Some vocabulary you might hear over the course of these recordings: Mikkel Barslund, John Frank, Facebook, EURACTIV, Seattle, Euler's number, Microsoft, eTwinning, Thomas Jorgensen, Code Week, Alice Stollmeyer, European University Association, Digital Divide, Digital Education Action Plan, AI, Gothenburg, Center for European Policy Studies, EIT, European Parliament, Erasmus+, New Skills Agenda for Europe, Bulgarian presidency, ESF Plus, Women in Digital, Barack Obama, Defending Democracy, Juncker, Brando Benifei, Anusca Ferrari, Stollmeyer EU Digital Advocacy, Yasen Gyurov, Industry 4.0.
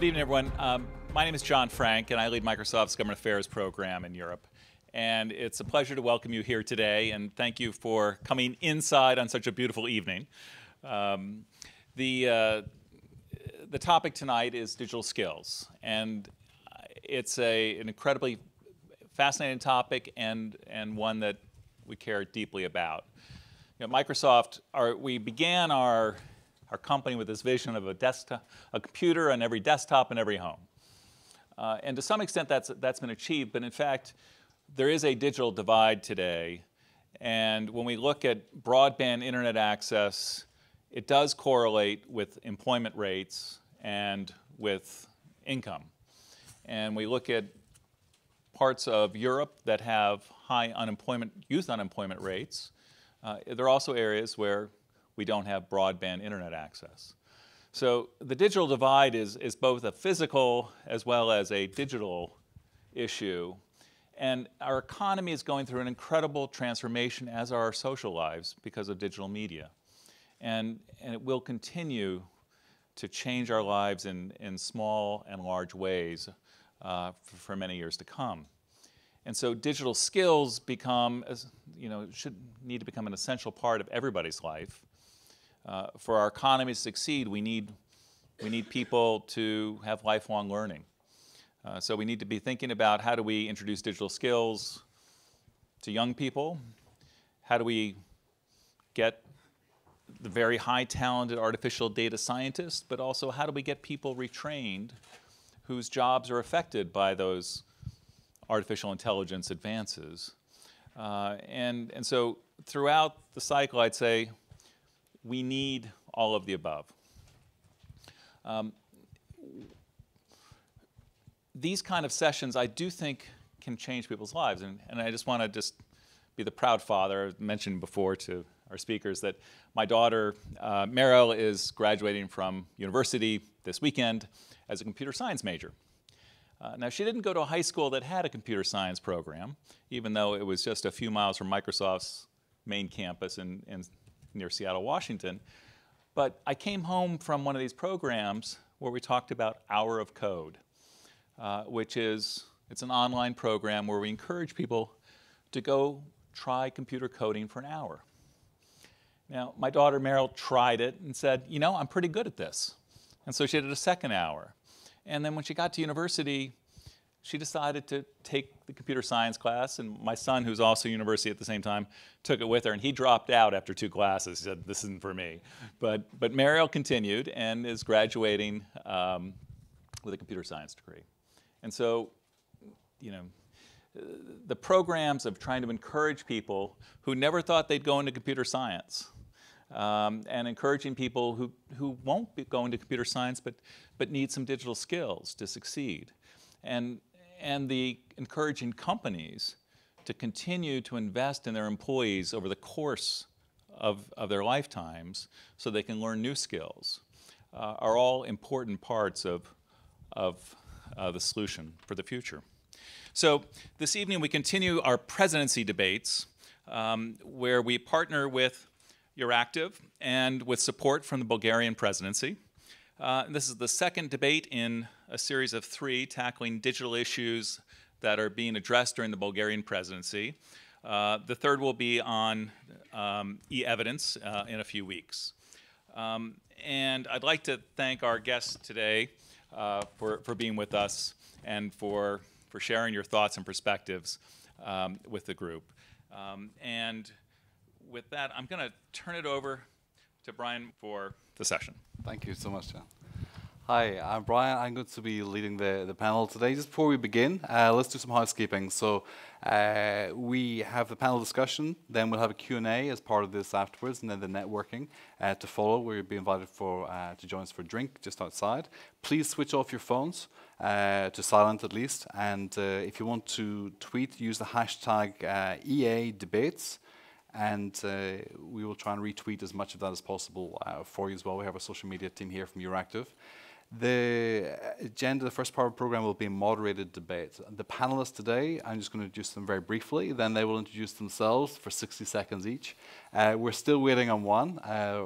Good evening, everyone. My name is John Frank, and I lead Microsoft's Government Affairs program in Europe. And it's a pleasure to welcome you here today, and thank you for coming inside on such a beautiful evening. The topic tonight is digital skills, and it's an incredibly fascinating topic and one that we care deeply about. You know, Microsoft, we began our company with this vision of a computer on every desktop in every home. And to some extent that's been achieved, but in fact, there is a digital divide today. And when we look at broadband internet access, it does correlate with employment rates and with income. And we look at parts of Europe that have high unemployment, youth unemployment rates. There are also areas where we don't have broadband internet access. So the digital divide is both a physical as well as a digital issue. And our economy is going through an incredible transformation, as are our social lives, because of digital media. And it will continue to change our lives in small and large ways for many years to come. And so digital skills become, should need to become an essential part of everybody's life. For our economy to succeed, we need people to have lifelong learning. So we need to be thinking about how do we introduce digital skills to young people? How do we get the very high talented artificial data scientists, but also how do we get people retrained whose jobs are affected by those artificial intelligence advances? And so throughout the cycle, I'd say, we need all of the above. These kind of sessions, I do think, can change people's lives. And I just want to be the proud father. I mentioned before to our speakers that my daughter, Meryl, is graduating from university this weekend as a computer science major. Now, she didn't go to a high school that had a computer science program, even though it was just a few miles from Microsoft's main campus in near Seattle, Washington. But I came home from one of these programs where we talked about Hour of Code, which is, it's an online program where we encourage people to go try computer coding for an hour. Now, my daughter Meryl tried it and said, you know, I'm pretty good at this. And so she did a second hour. And then when she got to university, she decided to take the computer science class, and my son, who's also at university at the same time, took it with her, and he dropped out after two classes. He said, this isn't for me. But Meryl continued and is graduating with a computer science degree. And so, you know, the programs of trying to encourage people who never thought they'd go into computer science, and encouraging people who won't be going into computer science but need some digital skills to succeed. And the encouraging companies to continue to invest in their employees over the course of their lifetimes so they can learn new skills are all important parts of the solution for the future. So this evening we continue our presidency debates where we partner with EURACTIV and with support from the Bulgarian presidency. This is the second debate in a series of three tackling digital issues that are being addressed during the Bulgarian presidency. The third will be on e-evidence in a few weeks. And I'd like to thank our guests today for being with us and for sharing your thoughts and perspectives with the group. And with that, I'm going to turn it over to Brian for the session. Thank you so much, John. Hi, I'm Brian. I'm going to be leading the panel today. Just before we begin, let's do some housekeeping. So we have the panel discussion, then we'll have a Q&A as part of this afterwards, and then the networking to follow, where you'll be invited to join us for a drink just outside. Please switch off your phones, to silent at least, and if you want to tweet, use the hashtag EA debates. And we will try and retweet as much of that as possible for you as well. We have a social media team here from EURACTIV. The agenda, the first part of the program, will be a moderated debate. The panelists today, I'm just going to introduce them very briefly. Then they will introduce themselves for 60 seconds each. We're still waiting on one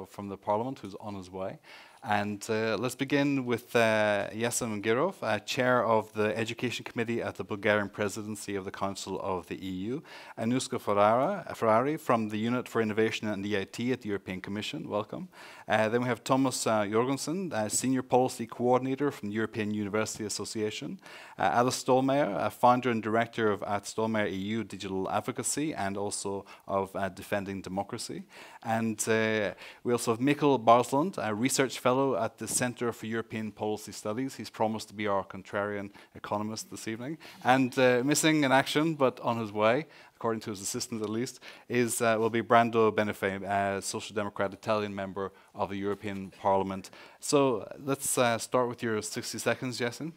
from the Parliament who's on his way. And let's begin with Yasen Gyurov, chair of the Education Committee at the Bulgarian Presidency of the Council of the EU, Anusca Ferrari from the Unit for Innovation and EIT at the European Commission. Welcome. Then we have Thomas Jorgensen, senior policy coordinator from the European University Association, Alice Stollmeyer, founder and director of Stollmeyer EU Digital Advocacy and also of Defending Democracy, and we also have Mikkel Barslund, a research fellow at the Center for European Policy Studies. He's promised to be our contrarian economist this evening. And missing in action, but on his way, according to his assistant at least, is will be Brando Benifei, a Social Democrat Italian member of the European Parliament. So let's start with your 60 seconds, Yasen.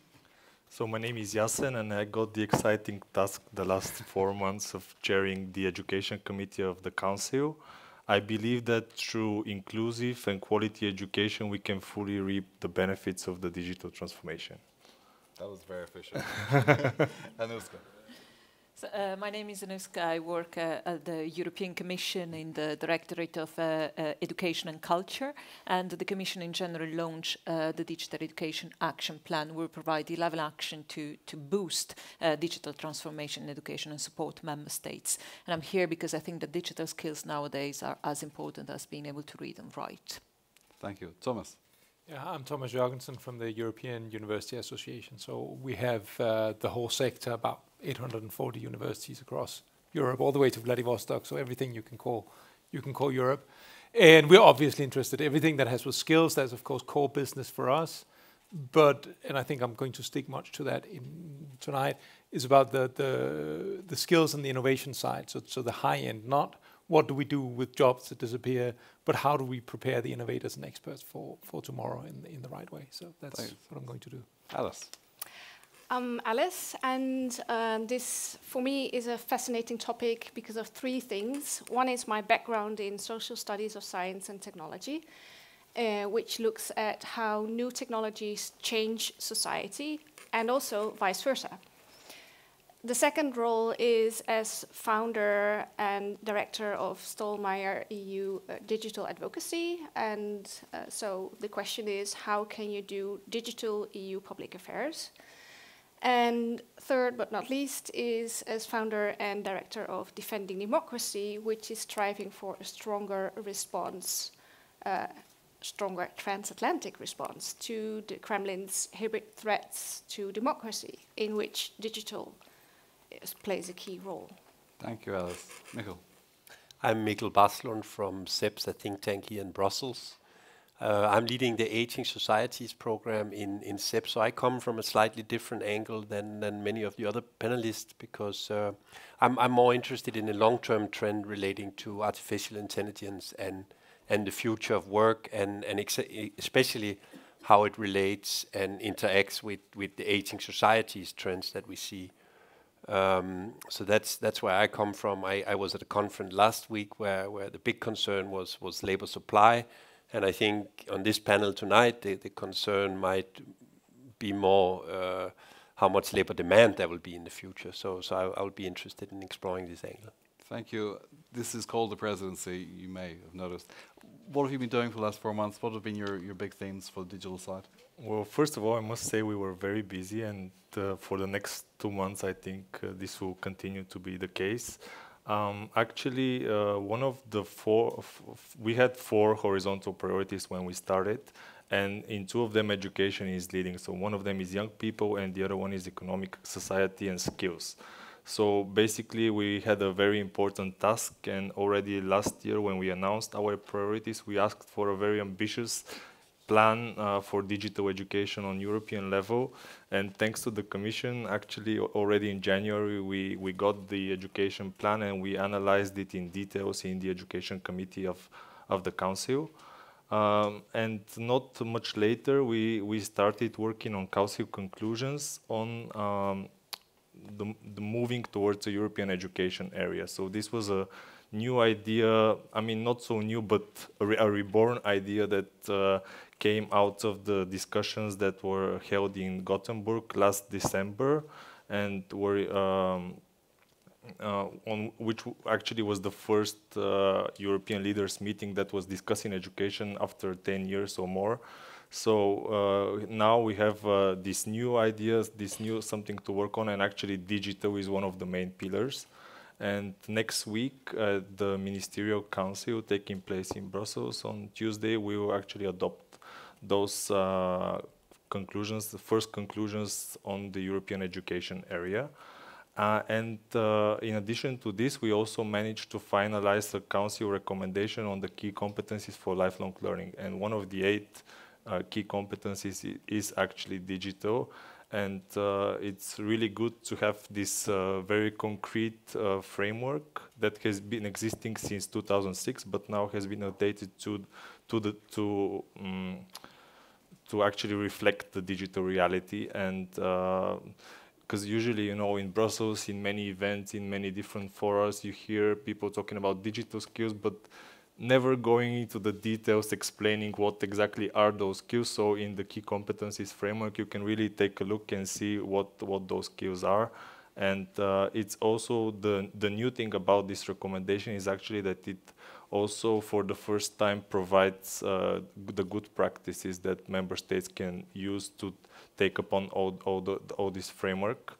So my name is Yasen, and I got the exciting task the last 4 months of chairing the Education Committee of the Council. I believe that through inclusive and quality education, we can fully reap the benefits of the digital transformation. That was very efficient. Anusca. So, my name is Anusca. I work at the European Commission in the Directorate of Education and Culture, and the Commission in general launched the Digital Education Action Plan. We provide 11 action to boost digital transformation in education and support member states. And I'm here because I think that digital skills nowadays are as important as being able to read and write. Thank you. Thomas. Yeah, I'm Thomas Jorgensen from the European University Association. So we have the whole sector, about 840 universities across Europe, all the way to Vladivostok, so everything you can call Europe. And we're obviously interested in everything that has with skills. That's, of course, core business for us. But, and I think I'm going to stick much to that tonight, is about the skills and the innovation side, so the high end, not what do we do with jobs that disappear, but how do we prepare the innovators and experts for tomorrow in the right way. So that's what I'm going to do. Alice. I'm Alice, and this for me is a fascinating topic because of three things. One is my background in social studies of science and technology, which looks at how new technologies change society and also vice versa. The second role is as founder and director of Stollmeyer EU Digital Advocacy, and so the question is, how can you do digital EU public affairs? And third, but not least, is as founder and director of Defending Democracy, which is striving for a stronger response, stronger transatlantic response to the Kremlin's hybrid threats to democracy, in which digital plays a key role. Thank you, Alice. Mikkel. I'm Mikkel Barslund from CEPS, a think tank here in Brussels. I'm leading the Aging Societies program in CEP, so I come from a slightly different angle than many of the other panelists, because I'm more interested in a long-term trend relating to artificial intelligence and the future of work, and especially how it relates and interacts with the Aging Societies trends that we see. So that's where I come from. I was at a conference last week where the big concern was labor supply. And I think on this panel tonight, the concern might be more how much labor demand there will be in the future. So I'll be interested in exploring this angle. Thank you. This is called the presidency, you may have noticed. What have you been doing for the last 4 months? What have been your big themes for the digital side? Well, first of all, I must say we were very busy. And for the next 2 months, I think this will continue to be the case. Actually, one of the we had 4 horizontal priorities when we started, and in 2 of them education is leading. So one of them is young people, and the other one is economic, society, and skills. So basically, we had a very important task, and already last year when we announced our priorities, we asked for a very ambitious plan for digital education on European level, and thanks to the Commission, actually already in January we got the education plan, and we analyzed it in details in the Education Committee of the Council. And not much later we started working on Council conclusions on the moving towards the European education area. So this was a new idea, I mean not so new, but a reborn idea that came out of the discussions that were held in Gothenburg last December, and were on which actually was the first European leaders meeting that was discussing education after 10 years or more. So now we have these new ideas, this new something to work on, and actually digital is one of the main pillars. And next week, the Ministerial Council taking place in Brussels on Tuesday, we will actually adopt those conclusions, the first conclusions on the European education area. And in addition to this, we also managed to finalize the Council recommendation on the key competencies for lifelong learning. And one of the 8 key competencies is actually digital. And it's really good to have this very concrete framework that has been existing since 2006, but now has been updated to actually reflect the digital reality. And because usually, you know, in Brussels, in many events, in many different fora, you hear people talking about digital skills, but never going into the details, explaining what exactly are those skills. So in the key competencies framework, you can really take a look and see what those skills are. And it's also the new thing about this recommendation is actually that it also for the first time provides the good practices that member states can use to take upon all this framework.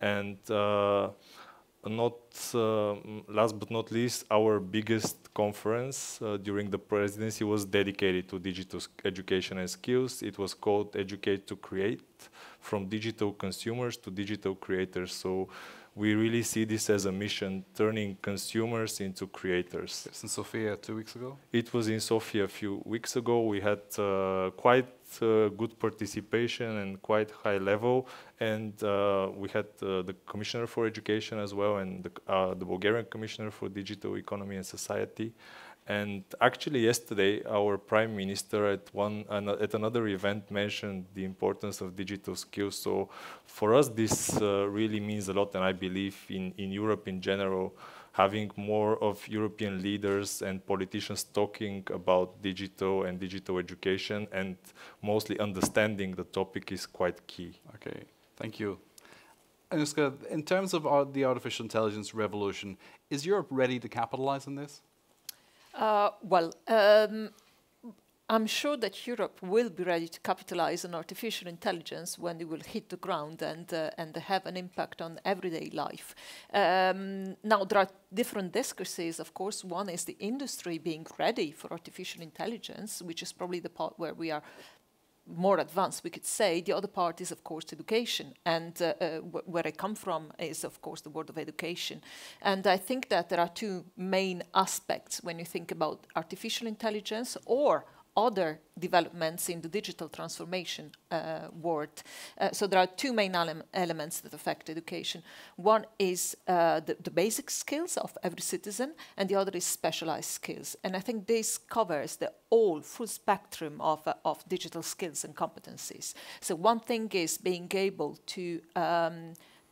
And last but not least, our biggest conference during the presidency was dedicated to digital education and skills. It was called Educate to Create, from digital consumers to digital creators. So we really see this as a mission, turning consumers into creators. It's in Sofia 2 weeks ago? It was in Sofia a few weeks ago. We had quite good participation and quite high level. And we had the Commissioner for Education as well, and the Bulgarian Commissioner for Digital Economy and Society. And actually yesterday, our Prime Minister at another event mentioned the importance of digital skills. So for us, this really means a lot. And I believe in Europe in general, having more of European leaders and politicians talking about digital and digital education and mostly understanding the topic is quite key. Okay, thank you. Anusca, in terms of the artificial intelligence revolution, is Europe ready to capitalize on this? Well, I'm sure that Europe will be ready to capitalize on artificial intelligence when it will hit the ground and have an impact on everyday life. Now, there are different discourses, of course. One is the industry being ready for artificial intelligence, which is probably the part where we are more advanced, we could say. The other part is, of course, education. And where I come from is, of course, the world of education. And I think that there are two main aspects when you think about artificial intelligence or other developments in the digital transformation world. So there are two main elements that affect education. One is the basic skills of every citizen, and the other is specialized skills. And I think this covers the whole full spectrum of digital skills and competencies. So one thing is being able to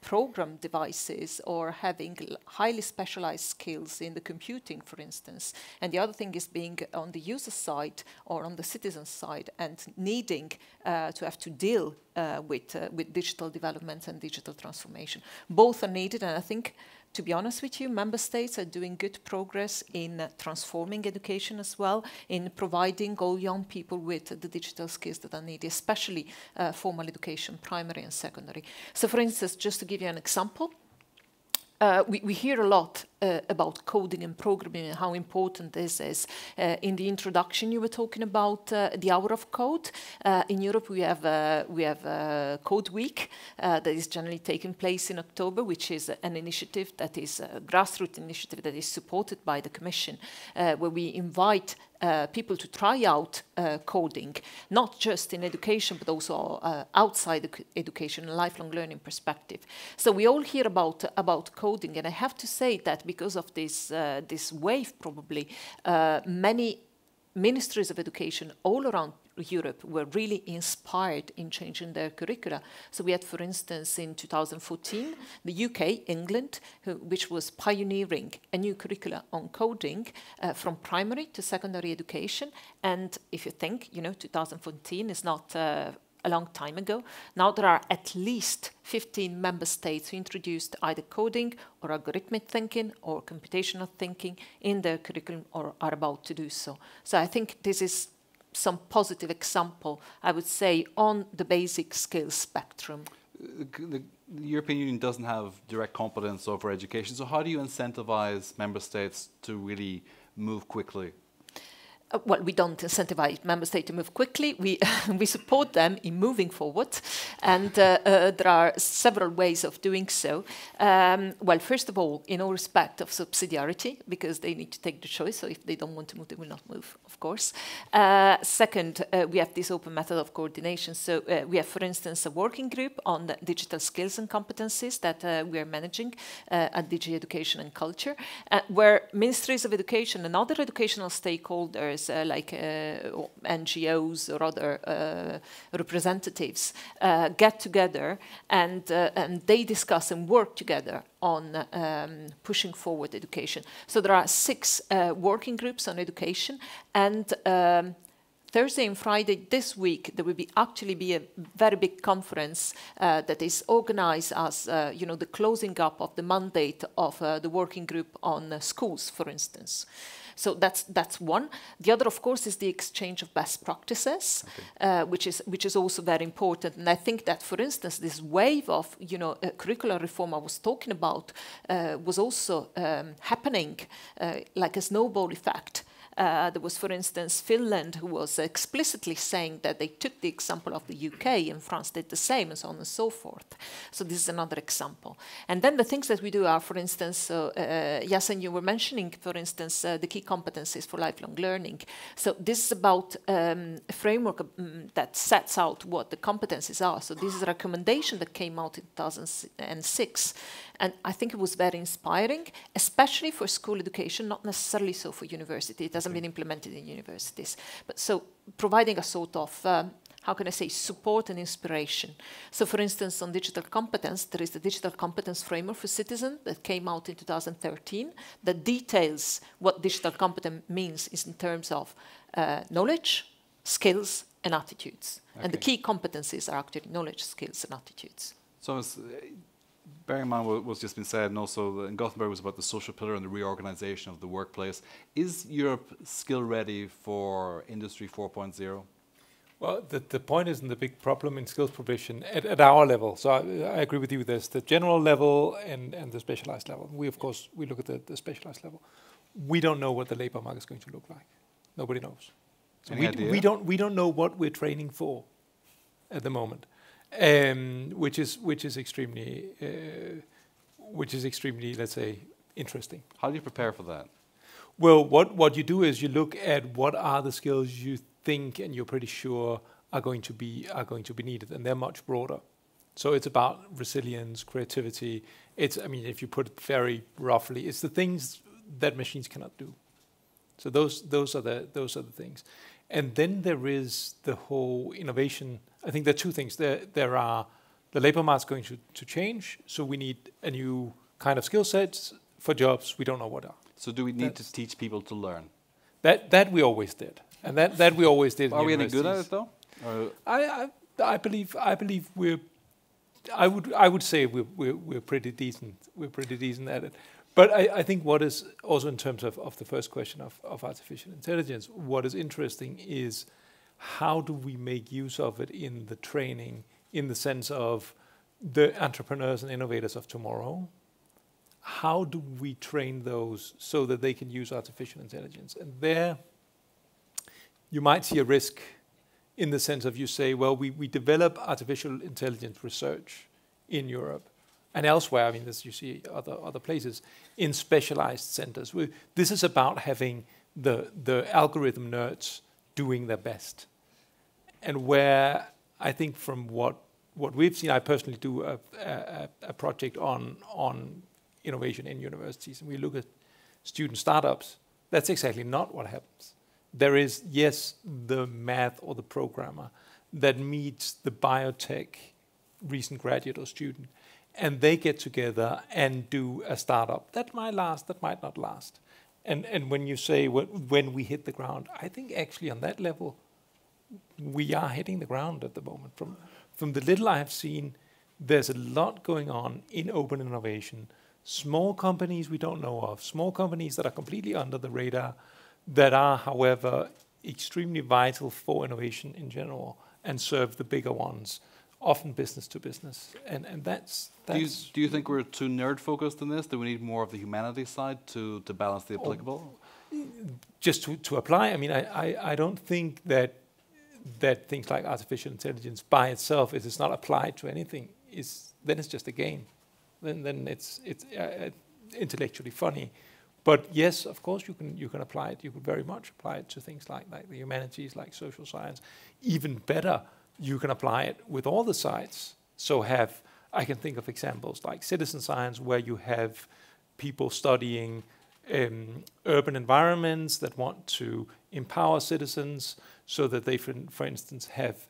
program devices or having highly specialized skills in the computing, for instance. And the other thing is being on the user side or on the citizen side and needing to have to deal with digital development and digital transformation. Both are needed, and I think, to be honest with you, member states are doing good progress in transforming education as well, in providing all young people with the digital skills that are needed, especially formal education, primary and secondary. So, for instance, just to give you an example, we hear a lot about coding and programming and how important this is. In the introduction, you were talking about the Hour of Code. In Europe, we have Code Week that is generally taking place in October, which is an initiative that is a grassroots initiative that is supported by the Commission, where we invite people to try out coding, not just in education, but also outside education, and lifelong learning perspective. So we all hear about coding, and I have to say that because of this wave, probably many ministries of education all around Europe were really inspired in changing their curricula. So we had, for instance, in 2014, the UK, England, which was pioneering a new curricula on coding from primary to secondary education. And if you think, you know, 2014 is not a long time ago. Now there are at least 15 member states who introduced either coding or algorithmic thinking or computational thinking in their curriculum or are about to do so. So I think this is some positive example, I would say, on the basic skill spectrum? The European Union doesn't have direct competence over education, so how do you incentivize member states to really move quickly? Well, we don't incentivize member states to move quickly. We we support them in moving forward, and there are several ways of doing so. Well, first of all, in all respect of subsidiarity, because they need to take the choice. So if they don't want to move, they will not move, of course. Second, we have this open method of coordination. So we have, for instance, a working group on the digital skills and competencies that we are managing at DG Education and Culture, where ministries of education and other educational stakeholders, like NGOs or other representatives, get together and they discuss and work together on pushing forward education. So there are 6 working groups on education, and Thursday and Friday this week there will be a very big conference that is organized as you know, the closing up of the mandate of the working group on schools, for instance. So that's one. The other, of course, is the exchange of best practices, okay, which is also very important. And I think that, for instance, this wave of curricular reform I was talking about was also happening like a snowball effect. There was, for instance, Finland, who was explicitly saying that they took the example of the UK, and France did the same, and so on and so forth. So this is another example. And then the things that we do are, for instance, Yasen, you were mentioning, for instance, the key competencies for lifelong learning. So this is about a framework that sets out what the competencies are. So this is a recommendation that came out in 2006. And I think it was very inspiring, especially for school education, not necessarily so for university. It hasn't been implemented in universities. But so providing a sort of, how can I say, support and inspiration. So for instance, on digital competence, there is the Digital Competence Framework for Citizens that came out in 2013 that details what digital competence means in terms of knowledge, skills, and attitudes. Okay. And the key competencies are actually knowledge, skills, and attitudes. So it's, bearing in mind what's just been said, and also in Gothenburg was about the social pillar and the reorganization of the workplace. Is Europe skill ready for Industry 4.0? Well, the point isn't the big problem in skills provision at our level. So I agree with you. There's the general level and the specialized level. We, of course, we look at the specialized level. We don't know what the labor market is going to look like. Nobody knows. So we don't know what we're training for at the moment. Which is extremely, let's say, interesting. How do you prepare for that? Well, what you do is you look at what are the skills you think and you're pretty sure are going to be needed, and they're much broader. So it's about resilience, creativity. It's, I mean, if you put it very roughly, it's the things that machines cannot do. So those are the things. And then there is the whole innovation. I think there are two things. There are the labor market is going to change, so we need a new kind of skill sets for jobs we don't know what are. So do we need to teach people to learn? That we always did, and that we always did. Are we any good at it though? I believe we're. I would say we're pretty decent. We're pretty decent at it. But I think what is also in terms of the first question of artificial intelligence, what is interesting is how do we make use of it in the training, in the sense of the entrepreneurs and innovators of tomorrow? How do we train those so that they can use artificial intelligence? And there you might see a risk in the sense of you say, well, we develop artificial intelligence research in Europe and elsewhere. I mean, this you see other places in specialized centers. This is about having the algorithm nerds doing their best. And where I think from what we've seen, I personally do a project on innovation in universities, and we look at student startups. That's exactly not what happens. There is, yes, the math or the programmer that meets the biotech recent graduate or student, and they get together and do a startup. That might last, that might not last. And when you say when we hit the ground, I think actually on that level, we are hitting the ground at the moment. From the little I have seen, there's a lot going on in open innovation. Small companies we don't know of, small companies that are completely under the radar, that are, however, extremely vital for innovation in general and serve the bigger ones, often business to business. And that's do you think we're too nerd-focused in this? Do we need more of the humanities side to balance the applicable? Just to apply, I mean, I don't think that things like artificial intelligence by itself, if it's not applied to anything, then it's just a game. Then it's intellectually funny. But yes, of course, you can apply it. You could very much apply it to things like the humanities, like social science. Even better, you can apply it with all the sides. So I can think of examples like citizen science, where you have people studying urban environments that want to empower citizens so that they, for instance, have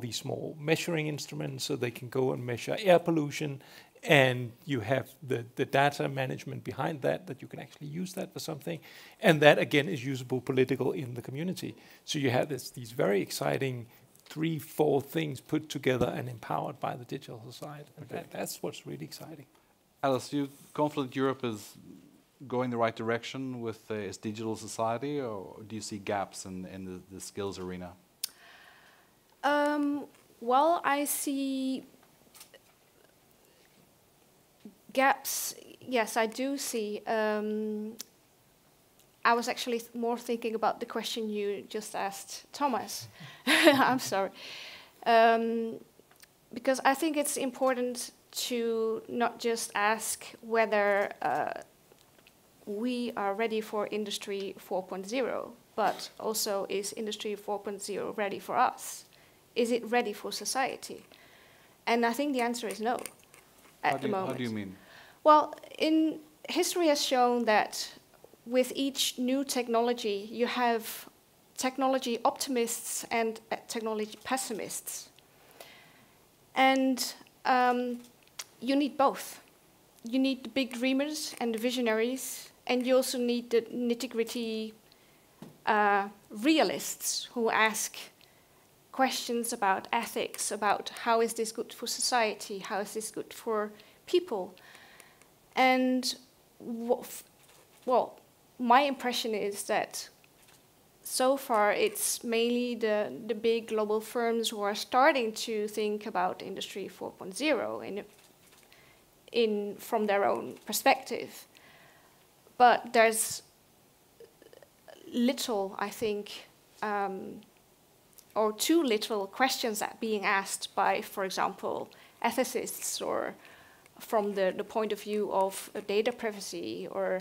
these small measuring instruments so they can go and measure air pollution. And you have the data management behind that you can actually use that for something. And that, again, is usable political in the community. So you have these very exciting 3-4 things put together and empowered by the digital society. And that's what's really exciting. Alice, you're confident Europe is going the right direction with its digital society, or do you see gaps in the skills arena? Well, I see gaps, yes, I do see. I was actually more thinking about the question you just asked, Thomas. I'm sorry. Because I think it's important to not just ask whether we are ready for Industry 4.0, but also, is Industry 4.0 ready for us? Is it ready for society? And I think the answer is no. At the moment. How do you mean? Well, in history has shown that with each new technology, you have technology optimists and technology pessimists. And you need both. You need the big dreamers and the visionaries, and you also need the nitty-gritty realists who ask questions about ethics, about how is this good for society, how is this good for people. And, well, my impression is that so far it's mainly the big global firms who are starting to think about Industry 4.0 from their own perspective. But there's little, I think, or too little questions that being asked by, for example, ethicists, or from the point of view of data privacy, or,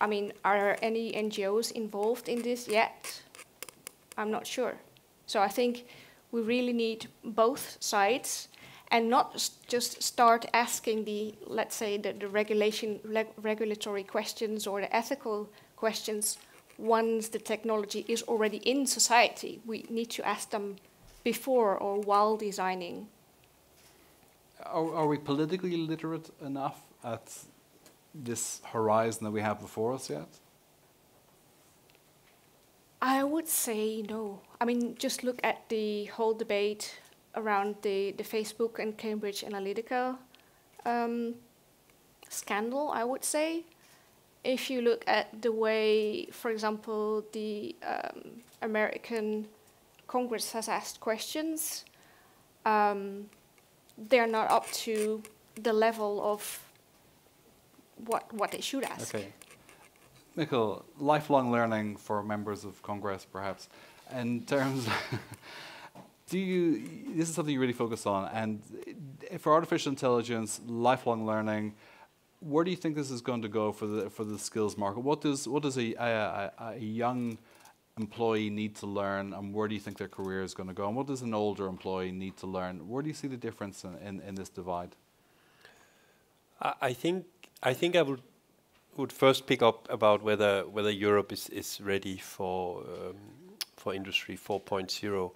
I mean, are any NGOs involved in this yet? I'm not sure. So I think we really need both sides, and not just start asking let's say, the regulatory questions or the ethical questions once the technology is already in society. We need to ask them before or while designing. Are we politically literate enough at this horizon that we have before us yet? I would say no. I mean, just look at the whole debate around the Facebook and Cambridge Analytica scandal, I would say. If you look at the way, for example, the American Congress has asked questions, they're not up to the level of what they should ask. Okay. Mikkel, lifelong learning for members of Congress, perhaps. In terms, this is something you really focus on, and for artificial intelligence, lifelong learning, where do you think this is going to go for the skills market? What does a young employee need to learn, and where do you think their career is going to go? And what does an older employee need to learn? Where do you see the difference in this divide? I think I would first pick up about whether Europe is ready for Industry 4.0.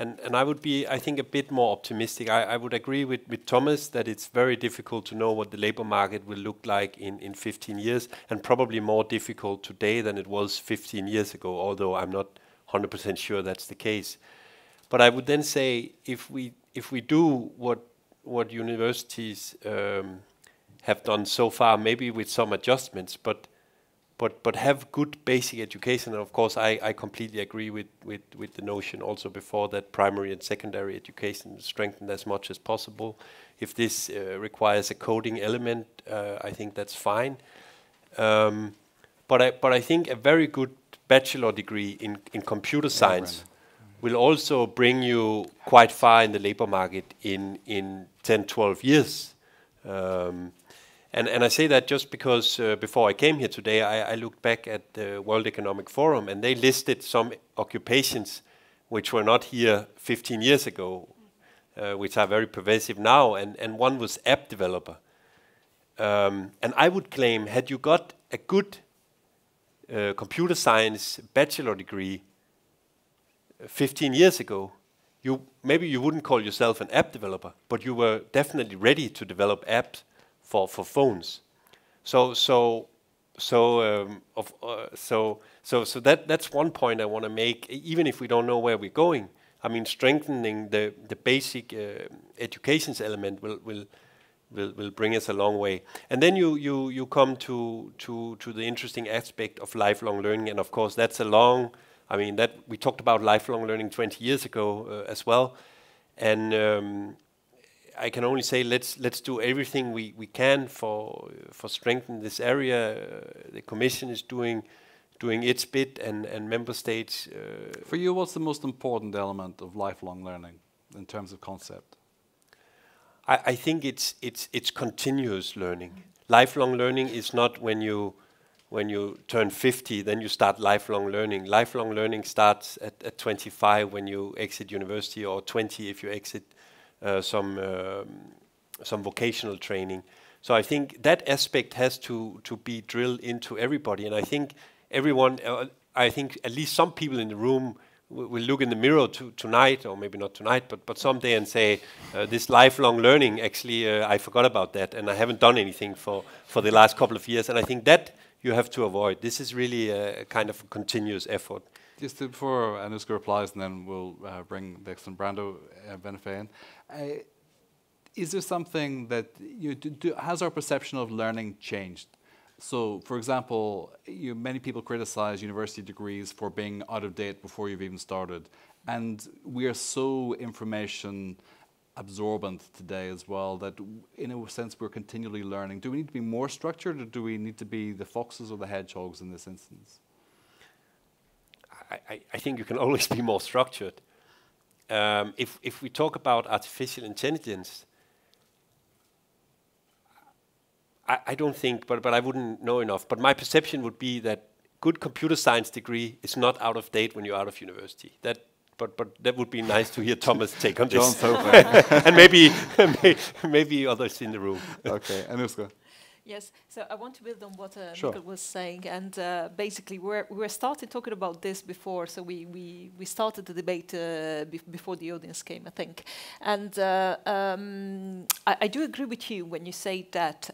And I would be, I think, a bit more optimistic. I would agree with Thomas that it's very difficult to know what the labor market will look like in 15 years, and probably more difficult today than it was 15 years ago, although I'm not 100% sure that's the case. But I would then say, if we do what universities have done so far, maybe with some adjustments, but but have good basic education. And of course, I completely agree with the notion also before that primary and secondary education is strengthened as much as possible. If this requires a coding element, I think that's fine. But I think a very good bachelor degree in computer science will also bring you quite far in the labor market in 10, 12 years. And I say that just because before I came here today, I looked back at the World Economic Forum, and they listed some occupations which were not here 15 years ago, which are very pervasive now, and one was app developer. And I would claim, had you got a good computer science bachelor degree 15 years ago, maybe you wouldn't call yourself an app developer, but you were definitely ready to develop apps for phones. So that's one point I want to make. Even if we don't know where we're going, I mean, strengthening the basic education's element will bring us a long way. And then you come to the interesting aspect of lifelong learning, and of course that's a long. I mean, that we talked about lifelong learning 20 years ago as well, and I can only say let's do everything we can for strengthening this area. The Commission is doing its bit, and member states. For you, what's the most important element of lifelong learning in terms of concept? I think it's continuous learning. Mm-hmm. Lifelong learning is not when you turn 50, then you start lifelong learning. Lifelong learning starts at 25 when you exit university, or 20 if you exit some vocational training. So I think that aspect has to be drilled into everybody. And I think everyone, I think at least some people in the room will look in the mirror tonight, or maybe not tonight, but someday, and say, this lifelong learning, actually, I forgot about that, and I haven't done anything for the last couple of years. And I think that you have to avoid. This is really a kind of continuous effort. Just before Anusca replies, and then we'll bring Dex and Brando Benifei in. Is there something that you do? Has our perception of learning changed? So, for example, many people criticize university degrees for being out of date before you've even started, and we are so information absorbent today as well, that in a sense we're continually learning. Do we need to be more structured, or do we need to be the foxes or the hedgehogs in this instance? I think you can always be more structured. If we talk about artificial intelligence, I don't think, but I wouldn't know enough, but my perception would be that good computer science degree is not out of date when you're out of university. But that would be nice to hear Thomas take on this. And maybe others in the room. Okay, Anusca. Yes, so I want to build on what Mikkel was saying, and basically we started talking about this before, so we started the debate before the audience came, I think. And I do agree with you when you say that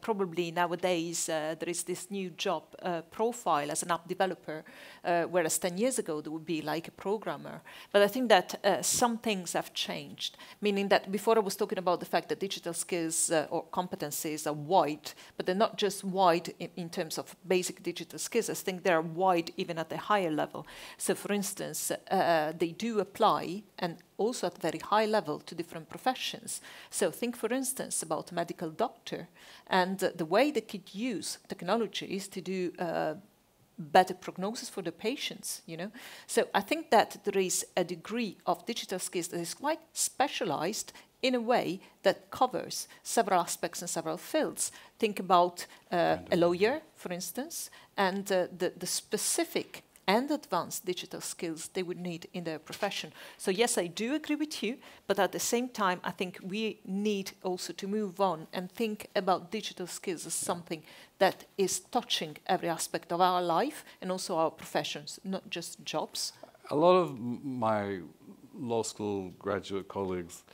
probably nowadays there is this new job profile as an app developer, whereas 10 years ago there would be like a programmer. But I think that some things have changed, meaning that before I was talking about the fact that digital skills or competencies are wide, but they're not just wide in terms of basic digital skills. I think they're wide even at a higher level. So, for instance, they do apply, and also at very high level, to different professions. So think, for instance, about a medical doctor, and the way they could use technology is to do better prognosis for the patients, you know. So I think that there is a degree of digital skills that is quite specialized in a way that covers several aspects and several fields. Think about a lawyer, for instance, and the specific and advanced digital skills they would need in their profession. So yes, I do agree with you, but at the same time, I think we need also to move on and think about digital skills as something that is touching every aspect of our life and also our professions, not just jobs. A lot of my law school graduate colleagues,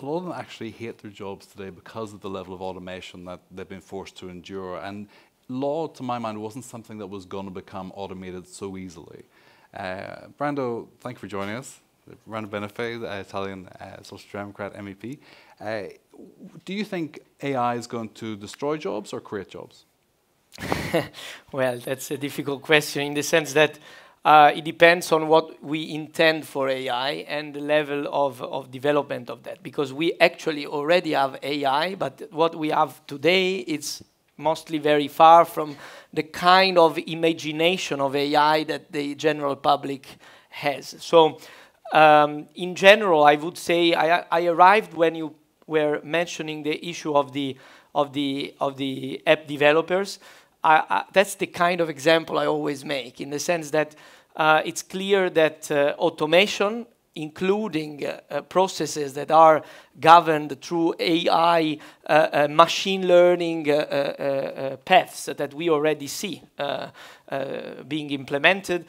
a lot of them actually hate their jobs today because of the level of automation that they've been forced to endure. And law, to my mind, wasn't something that was going to become automated so easily. Brando, thank you for joining us. Brando Benifei, the Italian Social Democrat MEP. Do you think AI is going to destroy jobs or create jobs? Well, that's a difficult question in the sense that it depends on what we intend for AI and the level of development of that, because we actually already have AI, but what we have today is mostly very far from the kind of imagination of AI that the general public has. So in general, I would say I arrived when you were mentioning the issue of the app developers. That's the kind of example I always make, in the sense that it's clear that automation, including processes that are governed through AI, machine learning paths that we already see being implemented,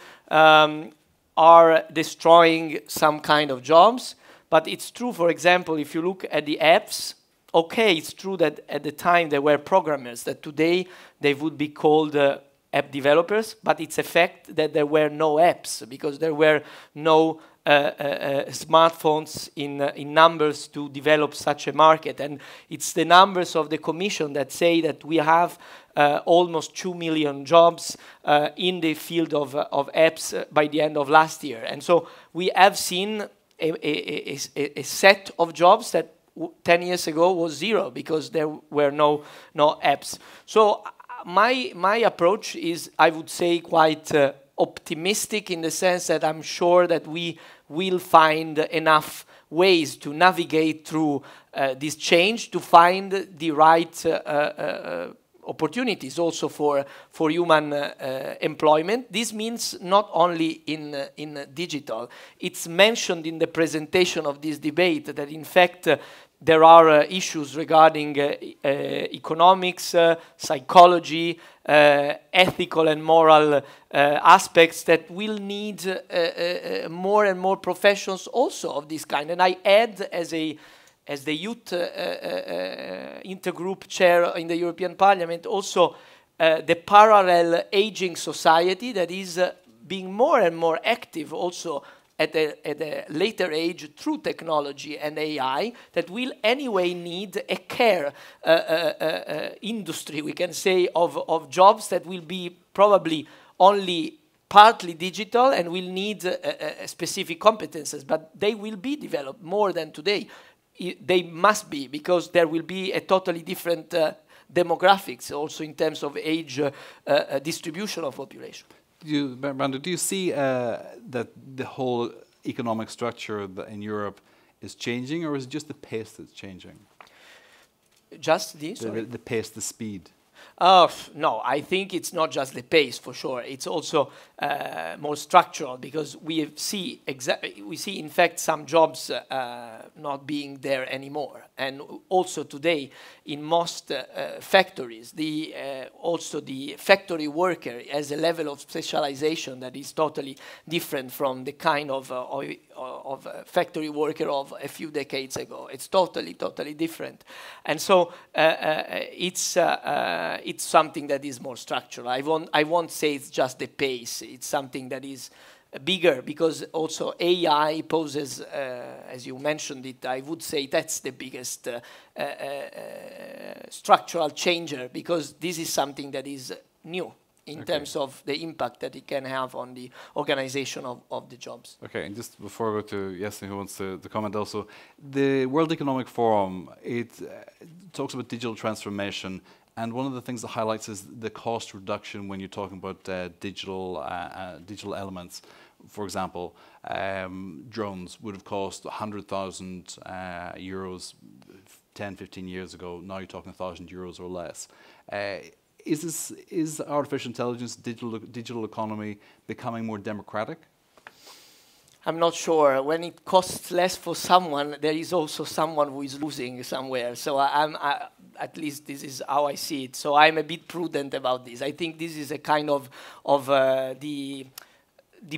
are destroying some kind of jobs. But it's true, for example, if you look at the apps. Okay, it's true that at the time there were programmers, that today they would be called app developers, but it's a fact that there were no apps, because there were no smartphones in numbers to develop such a market. And it's the numbers of the Commission that say that we have almost 2 million jobs in the field of apps by the end of last year. And so we have seen a set of jobs that 10 years ago was zero, because there were no apps. So my approach is, I would say, quite optimistic, in the sense that I'm sure that we will find enough ways to navigate through this change, to find the right opportunities also for human employment. This means not only in digital. It's mentioned in the presentation of this debate that in fact there are issues regarding economics, psychology, ethical and moral aspects that will need more and more professions also of this kind. And I add, as the youth intergroup chair in the European Parliament, also the parallel aging society that is being more and more active also at a later age through technology and AI, that will anyway need a care industry, we can say, of jobs that will be probably only partly digital and will need specific competences, but they will be developed more than today. They must be, because there will be a totally different demographics also in terms of age distribution of population. Brando, do you see that the whole economic structure in Europe is changing, or is it just the pace that's changing? Just this? The pace, the speed. No, I think it's not just the pace, for sure. It's also more structural, because we see in fact some jobs not being there anymore. And also today in most factories, also the factory worker has a level of specialization that is totally different from the kind of factory worker of a few decades ago. It's totally different. And so it's something that is more structural. I won't say it's just the pace. It's something that is bigger, because also AI poses, as you mentioned it, I would say that's the biggest structural changer, because this is something that is new in terms of the impact that it can have on the organization of the jobs. Okay, and just before I go to Yasen, who wants to comment also, the World Economic Forum, it talks about digital transformation. And one of the things that highlights is the cost reduction when you're talking about digital elements. For example, drones would have cost 100,000 euros 10, 15 years ago. Now you're talking 1,000 euros or less. Is artificial intelligence, digital economy becoming more democratic? I'm not sure. When it costs less for someone, there is also someone who is losing somewhere. So at least this is how I see it. So I'm a bit prudent about this. I think this is a kind of the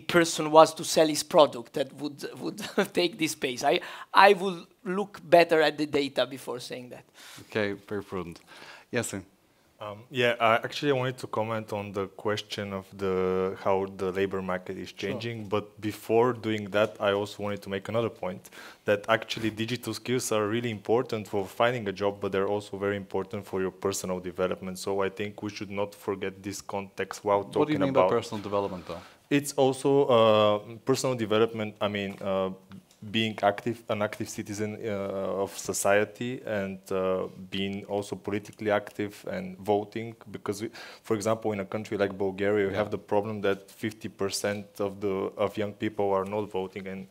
person who has to sell his product that would take this space. I will look better at the data before saying that. Okay, very prudent. Yes, sir. Yeah, actually I wanted to comment on the question of how the labor market is changing, sure. But before doing that, I also wanted to make another point, that actually digital skills are really important for finding a job, but they're also very important for your personal development. So I think we should not forget this context while talking about... What do you mean by personal development, though? It's also personal development, I mean, being active, an active citizen of society, and being also politically active and voting. Because, for example, in a country like Bulgaria, you have the problem that 50% of young people are not voting, and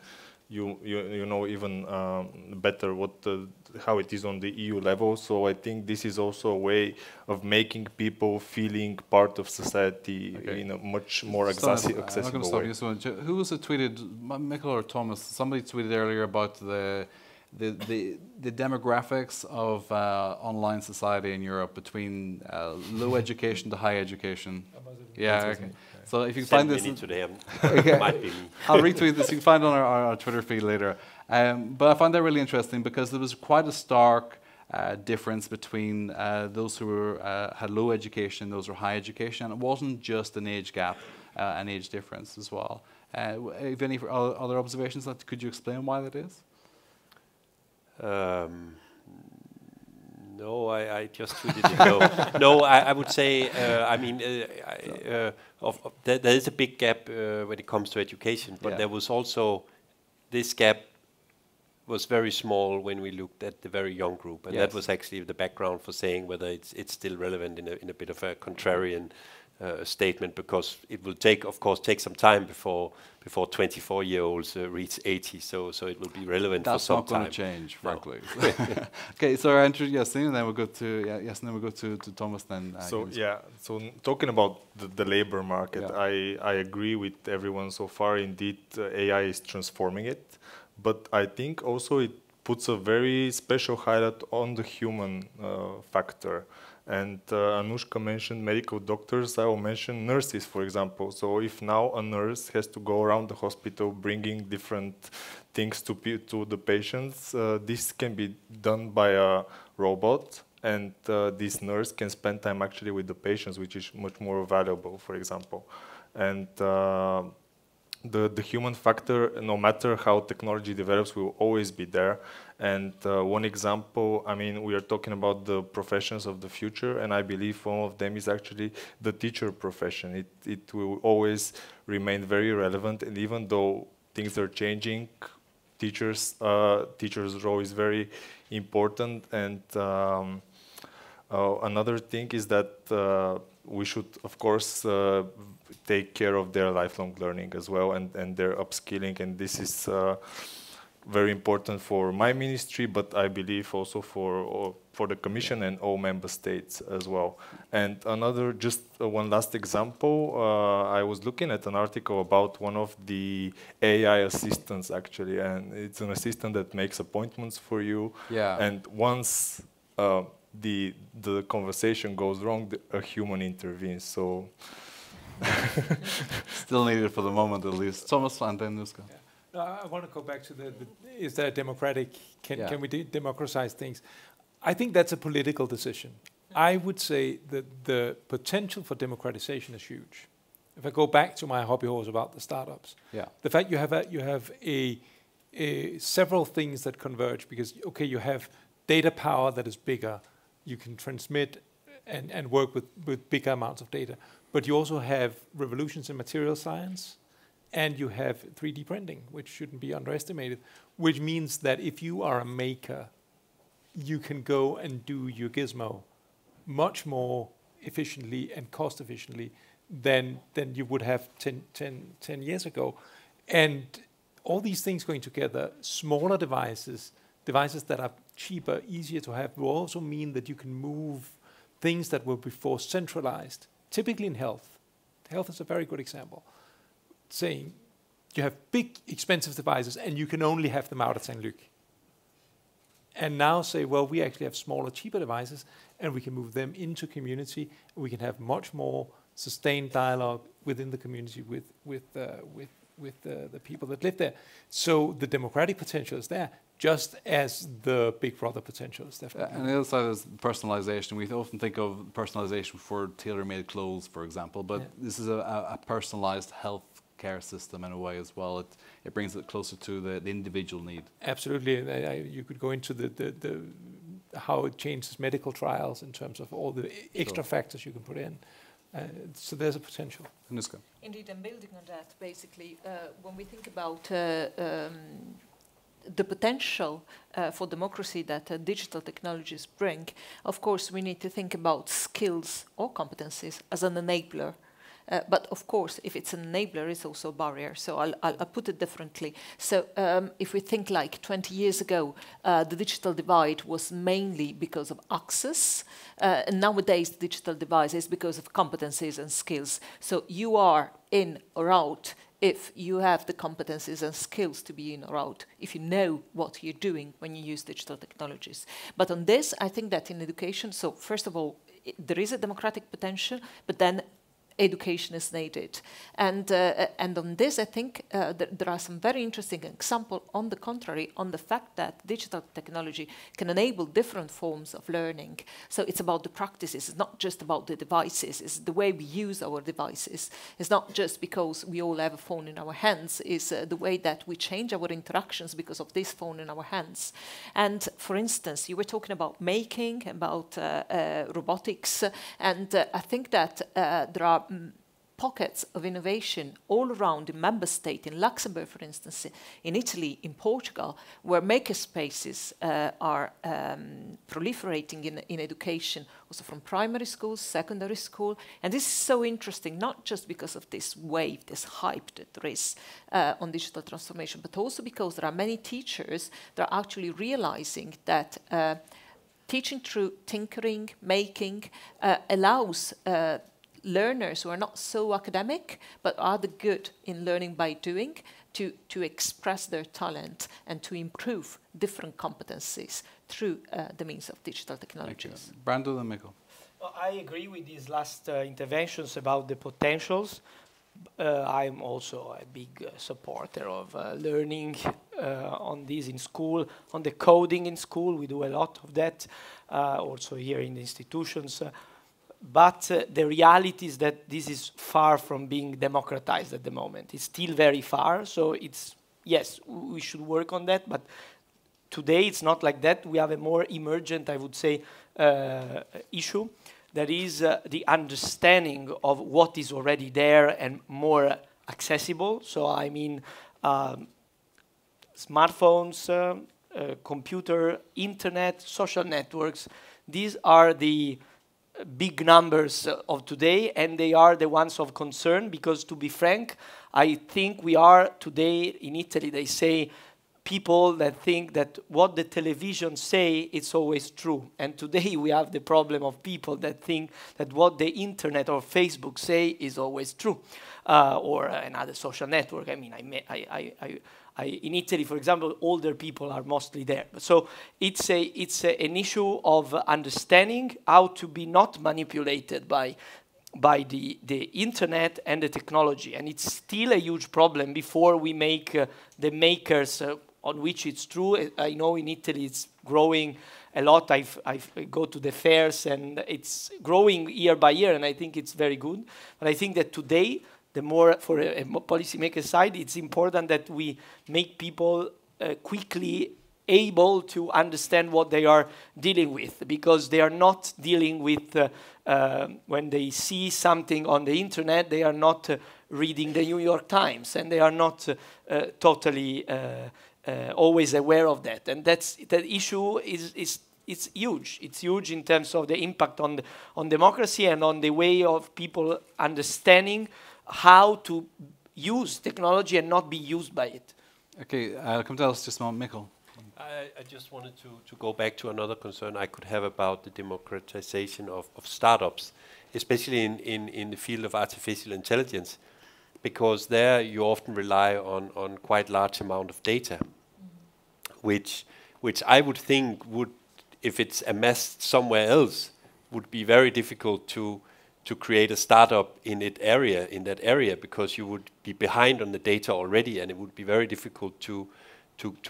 you know even better how it is on the EU level. So I think this is also a way of making people feeling part of society in a much more accessible way. Who was it tweeted, Mikkel or Thomas? Somebody tweeted earlier about the demographics of online society in Europe between low education to high education. Yeah. Okay. So if you find this today, okay. Might be me. I'll retweet this. You can find it on our Twitter feed later. But I found that really interesting because there was quite a stark difference between those who were, had low education and those who were high education. And it wasn't just an age gap, an age difference as well. If any other observations, could you explain why that is? No, I just tweeted it. No, I would say, I mean, there is a big gap when it comes to education, but there was also this gap was very small when we looked at the very young group, and that was actually the background for saying whether it's still relevant in a bit of a contrarian statement, because it will take, of course, some time before 24-year-olds reach 80. So it will be relevant for some time. That's not going to change, frankly. No. Okay, so I entered Yasen, and then we'll go to to Thomas. Then so talking about the labor market, I agree with everyone so far. Indeed, AI is transforming it, but I think also it puts a very special highlight on the human factor. And Anusca mentioned medical doctors. I will mention nurses, for example. So if now a nurse has to go around the hospital bringing different things to the patients, this can be done by a robot. And this nurse can spend time actually with the patients, which is much more valuable, for example. And the human factor, no matter how technology develops, will always be there. And one example, I mean, we are talking about the professions of the future, and I believe one of them is actually the teacher profession. It will always remain very relevant, and even though things are changing, teachers' role is very important. And another thing is that we should, of course, take care of their lifelong learning as well, and their upskilling. And this is very important for my ministry, but I believe also for the Commission and all member states as well. And another, just one last example, I was looking at an article about one of the AI assistants, actually, and it's an assistant that makes appointments for you. Yeah. And once the conversation goes wrong, a human intervenes. So. Still needed for the moment, at least. Thomas and Anusca. Yeah. No, I want to go back to is there a democratic? Can we democratize things? I think that's a political decision. I would say that the potential for democratization is huge. If I go back to my hobby horse about the startups, the fact you have several things that converge, because you have data power that is bigger, you can transmit and work with bigger amounts of data. But you also have revolutions in material science, and you have 3D printing, which shouldn't be underestimated, which means that if you are a maker, you can go and do your gizmo much more efficiently and cost efficiently than you would have 10 years ago. And all these things going together, smaller devices that are cheaper, easier to have, will also mean that you can move things that were before centralized, typically in health. Health is a very good example. Saying you have big, expensive devices and you can only have them out at St. Luke. And now say, well, we actually have smaller, cheaper devices and we can move them into community. We can have much more sustained dialogue within the community with, with the people that live there. So the democratic potential is there, just as the Big Brother potential is definitely. And the other side is personalization. We often think of personalization for tailor-made clothes, for example, but this is a personalized healthcare system in a way as well. It brings it closer to the individual need. Absolutely. You could go into the how it changes medical trials in terms of all the extra factors you can put in. So there's a potential. Anusca. Indeed, and building on that, basically, when we think about the potential for democracy that digital technologies bring, of course, we need to think about skills or competencies as an enabler. But of course, if it's an enabler, it's also a barrier. So I'll put it differently. So if we think like 20 years ago, the digital divide was mainly because of access. And nowadays, the digital divide is because of competencies and skills. So you are in or out if you have the competencies and skills to be in or out, if you know what you're doing when you use digital technologies. But on this, I think that in education, so first of all, there is a democratic potential, but then education is needed. And on this, I think there are some very interesting examples, on the contrary, on the fact that digital technology can enable different forms of learning. So it's about the practices, it's not just about the devices, it's the way we use our devices. It's not just because we all have a phone in our hands, it's the way that we change our interactions because of this phone in our hands. And for instance, you were talking about making, about robotics, and I think that there are pockets of innovation all around the member state, in Luxembourg, for instance, in Italy, in Portugal, where makerspaces are proliferating in education, also from primary school, secondary school. And this is so interesting, not just because of this wave, this hype that there is on digital transformation, but also because there are many teachers that are actually realizing that teaching through tinkering, making, allows learners who are not so academic, but are the good in learning by doing, to express their talent and to improve different competencies through the means of digital technologies. Brando and Mikkel. Well, I agree with these last interventions about the potentials. I'm also a big supporter of learning on this in school, on the coding in school. We do a lot of that, also here in the institutions. But the reality is that this is far from being democratized at the moment. It's still very far, so it's, yes, we should work on that, but today it's not like that. We have a more emergent, I would say, issue that is the understanding of what is already there and more accessible. So I mean, smartphones, computer, internet, social networks, these are the big numbers of today, and they are the ones of concern because, to be frank, I think we are today in Italy, they say, people that think that what the television say it's always true. And today we have the problem of people that think that what the internet or Facebook say is always true, or another social network. I mean, in Italy, for example, older people are mostly there. So it's an issue of understanding how to be not manipulated by the internet and the technology. And it's still a huge problem before we make the makers on which it's true. I know in Italy it's growing a lot. I go to the fairs and it's growing year by year, and I think it's very good. But I think that today, the more for a policymaker side, it's important that we make people quickly able to understand what they are dealing with, because they are not dealing with, when they see something on the internet, they are not reading the New York Times, and they are not totally always aware of that. And that issue is it's huge. It's huge in terms of the impact on democracy and on the way of people understanding how to use technology and not be used by it. Okay, I'll come to us just now, Mikkel. I just wanted to go back to another concern I could have about the democratization of startups, especially in the field of artificial intelligence, because there you often rely on quite large amount of data, which I would think would, if it's amassed somewhere else, would be very difficult to create a startup in it area, in that area, because you would be behind on the data already, and it would be very difficult to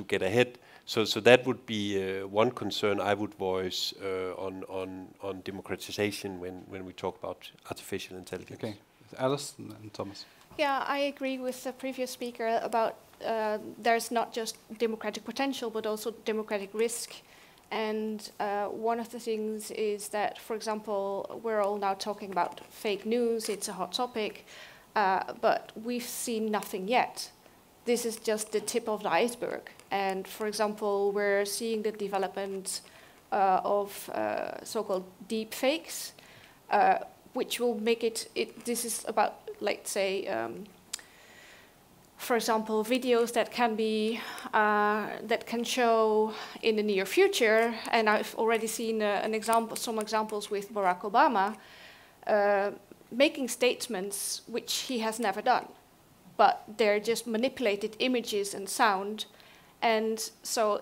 get ahead. So that would be one concern I would voice on democratization when we talk about artificial intelligence. Okay, Alice and Thomas. Yeah, I agree with the previous speaker about there's not just democratic potential, but also democratic risk. And one of the things is that, for example, we're all now talking about fake news. It's a hot topic, but we've seen nothing yet. This is just the tip of the iceberg. And for example, we're seeing the development of so-called deep fakes, which will make it, this is about, let's say, for example, videos that can be that can show in the near future, and I've already seen an example, some examples with Barack Obama making statements which he has never done, but they're just manipulated images and sound, and so.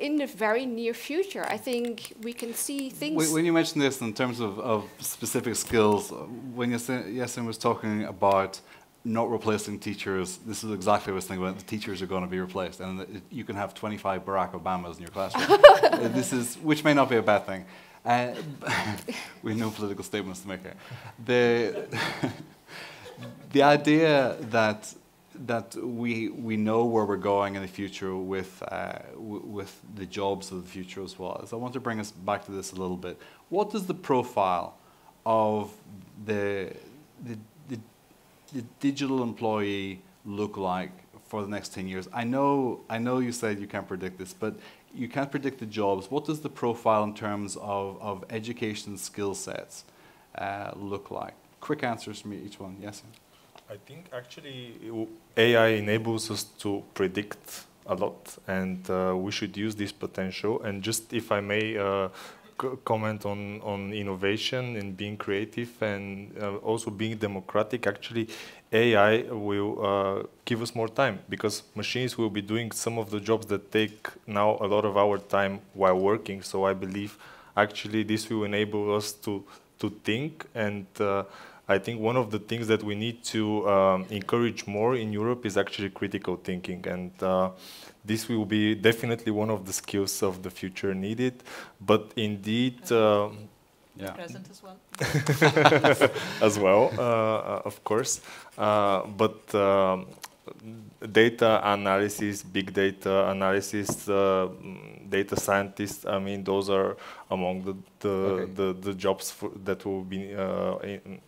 In the very near future, I think we can see things. When you mentioned this in terms of specific skills, when Yasen was talking about not replacing teachers, this is exactly what I was thinking about. The teachers are going to be replaced, and you can have 25 Barack Obamas in your classroom. This is, which may not be a bad thing. We have no political statements to make here. The idea that we know where we're going in the future with the jobs of the future as well. So I want to bring us back to this a little bit. What does the profile of the digital employee look like for the next 10 years? I know you said you can't predict this, but you can't predict the jobs. What does the profile in terms of education skill sets look like? Quick answers from each one. Yes? I think actually AI enables us to predict a lot, and we should use this potential. And just if I may comment on innovation and being creative and also being democratic, actually AI will give us more time, because machines will be doing some of the jobs that take now a lot of our time while working. So I believe actually this will enable us to think, and I think one of the things that we need to encourage more in Europe is actually critical thinking, and this will be definitely one of the skills of the future needed. But indeed, yeah. Present as well, as well, of course. But data analysis, big data analysis, data scientists. I mean, those are among the jobs that will be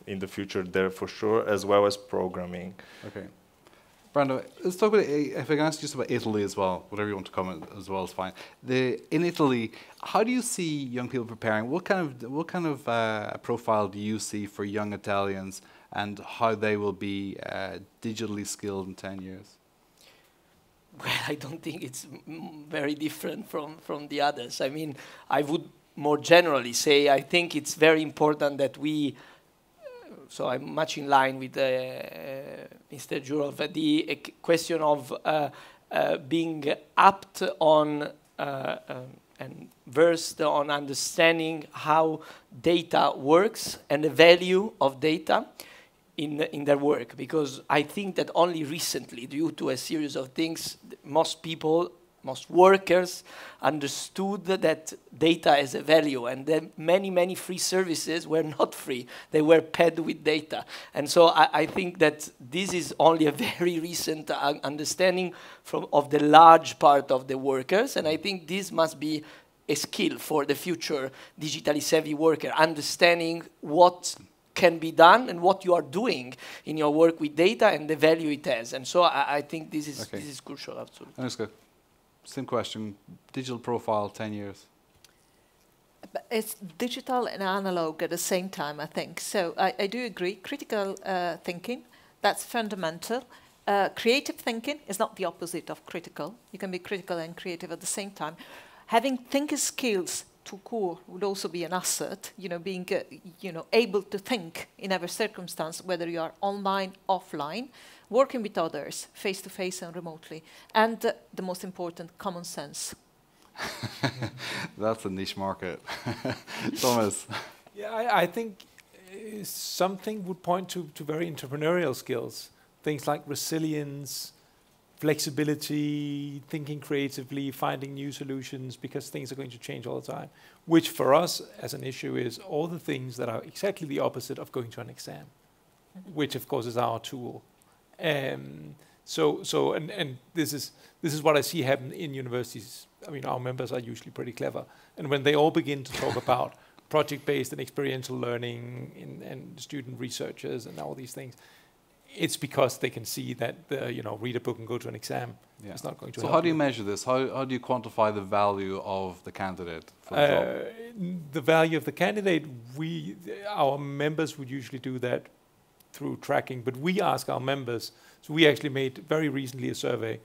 in the future there for sure, as well as programming. Okay, Brando, let's talk about. If I can ask you about Italy as well, whatever you want to comment as well is fine. In Italy, how do you see young people preparing? What kind of profile do you see for young Italians, and how they will be digitally skilled in 10 years? Well, I don't think it's very different from the others. I mean, I would more generally say I think it's very important that we, so I'm much in line with Mr. Gyurov, the question of being apt on and versed on understanding how data works and the value of data in their work, because I think that only recently, due to a series of things, most people, most workers understood that data has a value, and then many, many free services were not free. They were paid with data. And so I think that this is only a very recent understanding of the large part of the workers, and I think this must be a skill for the future digitally savvy worker, understanding what can be done and what you are doing in your work with data and the value it has. And so I think this is okay. This is crucial, absolutely. Anusca, same question, digital profile, 10 years. But it's digital and analog at the same time, I think. So I do agree, critical thinking, that's fundamental. Creative thinking is not the opposite of critical. You can be critical and creative at the same time. Having thinking skills to core would also be an asset, you know, being you know, able to think in every circumstance, whether you are online, offline, working with others, face-to-face and remotely. And the most important, common sense. That's a niche market. Thomas. Yeah, I think something would point to very entrepreneurial skills, things like resilience, flexibility, thinking creatively, finding new solutions, because things are going to change all the time, which for us as an issue is all the things that are exactly the opposite of going to an exam, which of course is our tool. So this is what I see happen in universities. I mean, our members are usually pretty clever, and when they all begin to talk about project-based and experiential learning and student researchers and all these things, it's because they can see that the, read a book and go to an exam. Yeah. It's not going to. So how do you measure this? How do you quantify the value of the candidate for the job? The value of the candidate, our members would usually do that through tracking, but we ask our members. So we actually made very recently a survey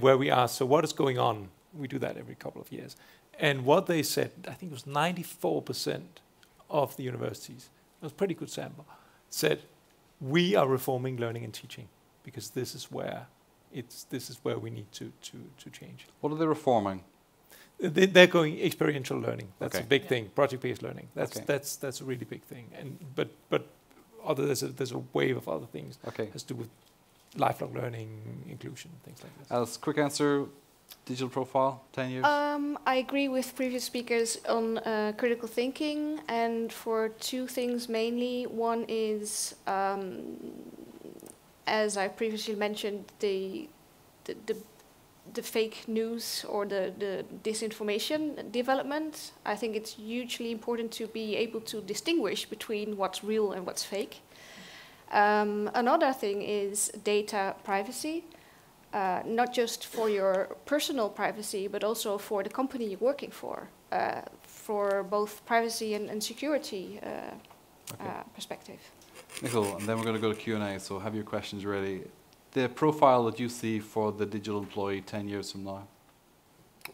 where we asked, so what is going on? We do that every couple of years. And what they said, I think it was 94% of the universities, it was a pretty good sample, said, we are reforming learning and teaching because this is where we need to change. What are they reforming? They're going experiential learning. That's a big thing. Project-based learning. That's a really big thing. And but there's a wave of other things. Okay. That has to do with lifelong learning, inclusion, things like this. Alice, quick answer. Digital profile, 10 years? I agree with previous speakers on critical thinking, and for two things mainly. One is, as I previously mentioned, the fake news or the disinformation development. I think it's hugely important to be able to distinguish between what's real and what's fake. Another thing is data privacy. Not just for your personal privacy, but also for the company you're working for both privacy and security perspective. Mikkel, and then we're going to go to Q&A, so have your questions ready. The profile that you see for the digital employee 10 years from now?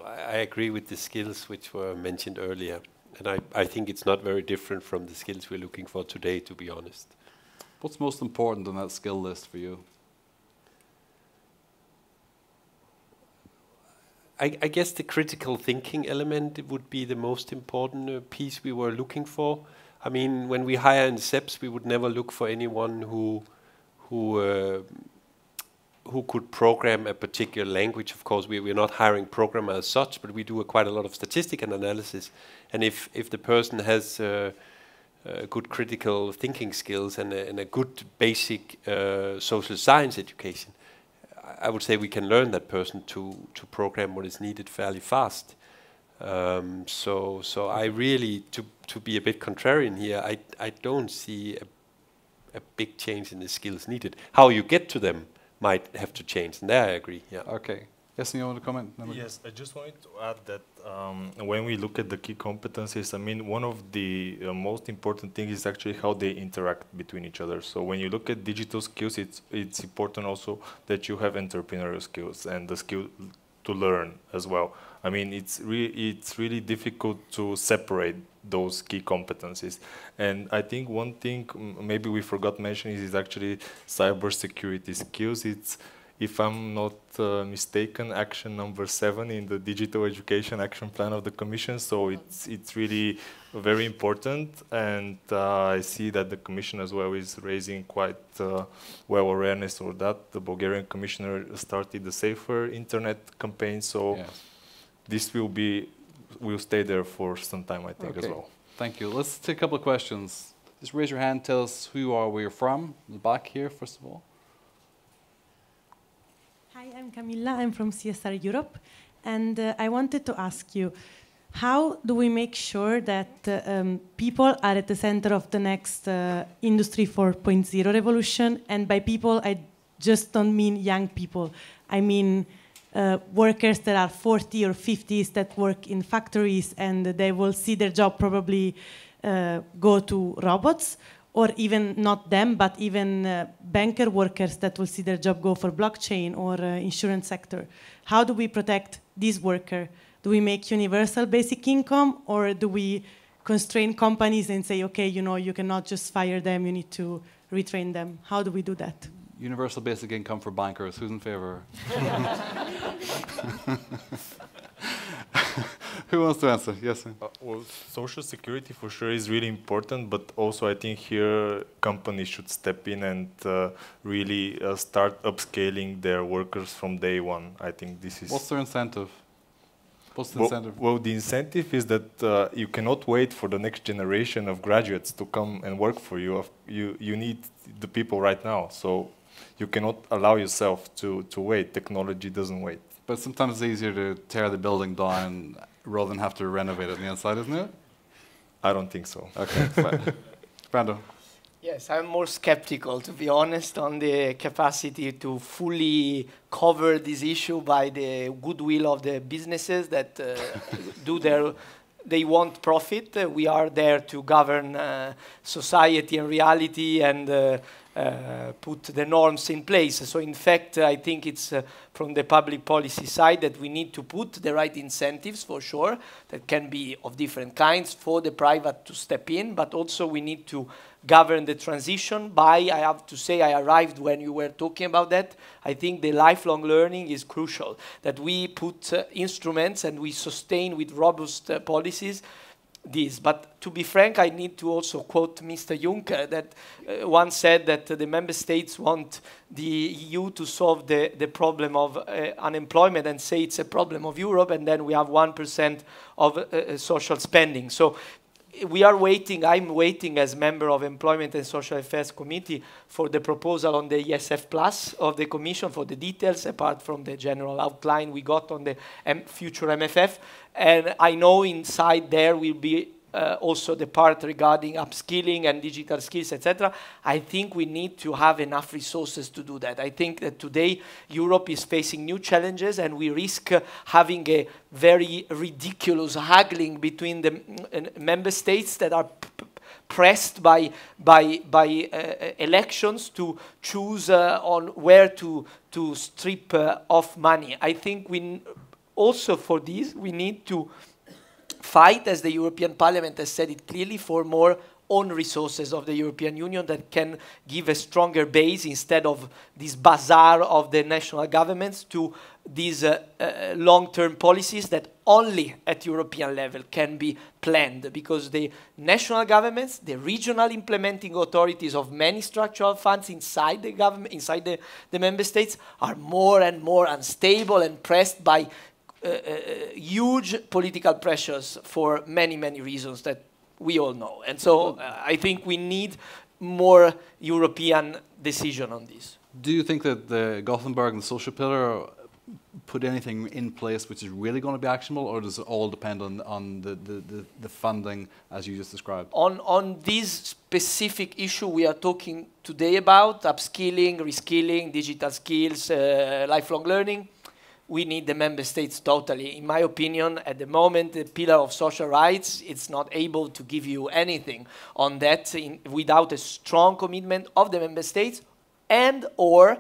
I agree with the skills which were mentioned earlier, and I think it's not very different from the skills we're looking for today, to be honest. What's most important on that skill list for you? I guess the critical thinking element would be the most important piece we were looking for. I mean, when we hire in SEPs, we would never look for anyone who could program a particular language. Of course, we're not hiring programmers as such, but we do quite a lot of statistics and analysis. And if the person has good critical thinking skills and a good basic social science education, I would say we can learn that person to program what is needed fairly fast. So I really, to be a bit contrarian here, I don't see a big change in the skills needed. How you get to them might have to change, and there I agree. Yeah. Okay. Yes, you want to comment? Yes, I just wanted to add that when we look at the key competencies, I mean, one of the most important things is actually how they interact between each other. So when you look at digital skills, it's important also that you have entrepreneurial skills and the skill to learn as well. I mean, it's really difficult to separate those key competencies. And I think one thing maybe we forgot mentioning is actually cybersecurity skills. It's, if I'm not mistaken, action number 7 in the Digital Education Action Plan of the Commission. So it's really very important. And I see that the Commission as well is raising quite well awareness for that. The Bulgarian Commissioner started the Safer Internet campaign. So this will stay there for some time, I think, as well. Thank you. Let's take a couple of questions. Just raise your hand, tell us who you are, where you're from. The back here, first of all. Hi, I'm Camilla, I'm from CSR Europe, and I wanted to ask you, how do we make sure that people are at the center of the next Industry 4.0 revolution? And by people, I just don't mean young people. I mean workers that are 40 or 50s that work in factories and they will see their job probably go to robots. Or even not them, but even banker workers that will see their job go for blockchain or insurance sector. How do we protect this worker? Do we make universal basic income, or do we constrain companies and say, okay, you cannot just fire them, you need to retrain them? How do we do that? Universal basic income for bankers. Who's in favor? Who wants to answer? Yes. Well, social security for sure is really important, but also I think here companies should step in and really start upscaling their workers from day one. I think this is... What's their incentive? What's the incentive? Well, the incentive is that you cannot wait for the next generation of graduates to come and work for you. You need the people right now, so you cannot allow yourself to wait. Technology doesn't wait. But sometimes it's easier to tear the building down rather than have to renovate it on the inside, isn't it? I don't think so. Okay, fine. Brando. Yes, I'm more skeptical, to be honest, on the capacity to fully cover this issue by the goodwill of the businesses that do their... They want profit. We are there to govern society and reality and put the norms in place. So, in fact, I think it's from the public policy side that we need to put the right incentives, for sure, that can be of different kinds for the private to step in, but also we need to govern the transition by, I have to say, I arrived when you were talking about that. I think the lifelong learning is crucial, that we put instruments and we sustain with robust policies this. But to be frank, I need to also quote Mr. Juncker that once said that the member states want the EU to solve the problem of unemployment and say it's a problem of Europe, and then we have 1% of social spending. So we are waiting, I'm waiting as member of Employment and Social Affairs Committee for the proposal on the ESF Plus of the Commission for the details, apart from the general outline we got on the future MFF. And I know inside there will be also the part regarding upskilling and digital skills, etc. I think we need to have enough resources to do that. I think that today Europe is facing new challenges and we risk having a very ridiculous haggling between the member states that are pressed by elections to choose on where to strip off money. I think we also for this we need to fight, as the European Parliament has said it clearly, for more own resources of the European Union that can give a stronger base instead of this bazaar of the national governments to these long-term policies that only at European level can be planned, because the national governments, the regional implementing authorities of many structural funds inside the government, inside the member states, are more and more unstable and pressed by huge political pressures for many, many reasons that we all know. And so I think we need more European decision on this. Do you think that the Gothenburg and the social pillar put anything in place which is really going to be actionable, or does it all depend on the funding as you just described? On this specific issue we are talking today about, upskilling, reskilling, digital skills, lifelong learning, we need the member states totally. In my opinion, at the moment, the pillar of social rights, it's not able to give you anything on that without a strong commitment of the member states and or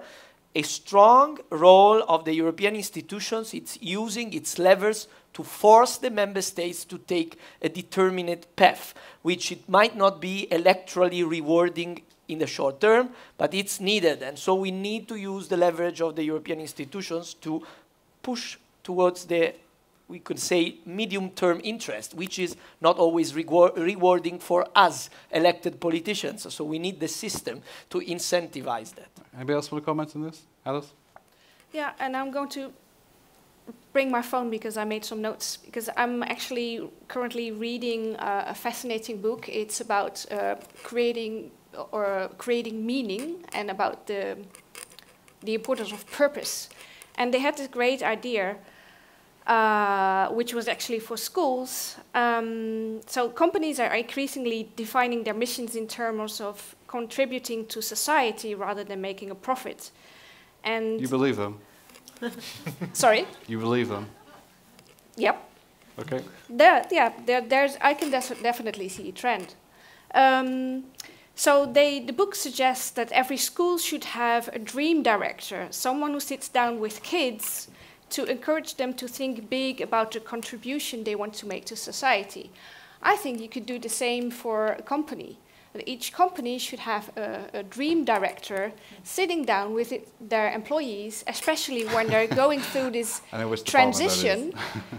a strong role of the European institutions. It's using its levers to force the member states to take a determined path, which it might not be electorally rewarding in the short term, but it's needed. And so we need to use the leverage of the European institutions to push towards the, we could say, medium-term interest, which is not always rewarding for us elected politicians. So we need the system to incentivize that. Anybody else want to comment on this? Alice? Yeah, and I'm going to bring my phone because I made some notes, because I'm actually currently reading a fascinating book. It's about creating meaning and about the importance of purpose. And they had this great idea, which was actually for schools. So companies are increasingly defining their missions in terms of contributing to society rather than making a profit. And you believe them? Sorry? You believe them? Yep. Okay. There's, I can definitely see a trend. So the book suggests that every school should have a dream director, someone who sits down with kids to encourage them to think big about the contribution they want to make to society. I think you could do the same for a company. Each company should have a dream director sitting down with their employees, especially when they're going through this transition,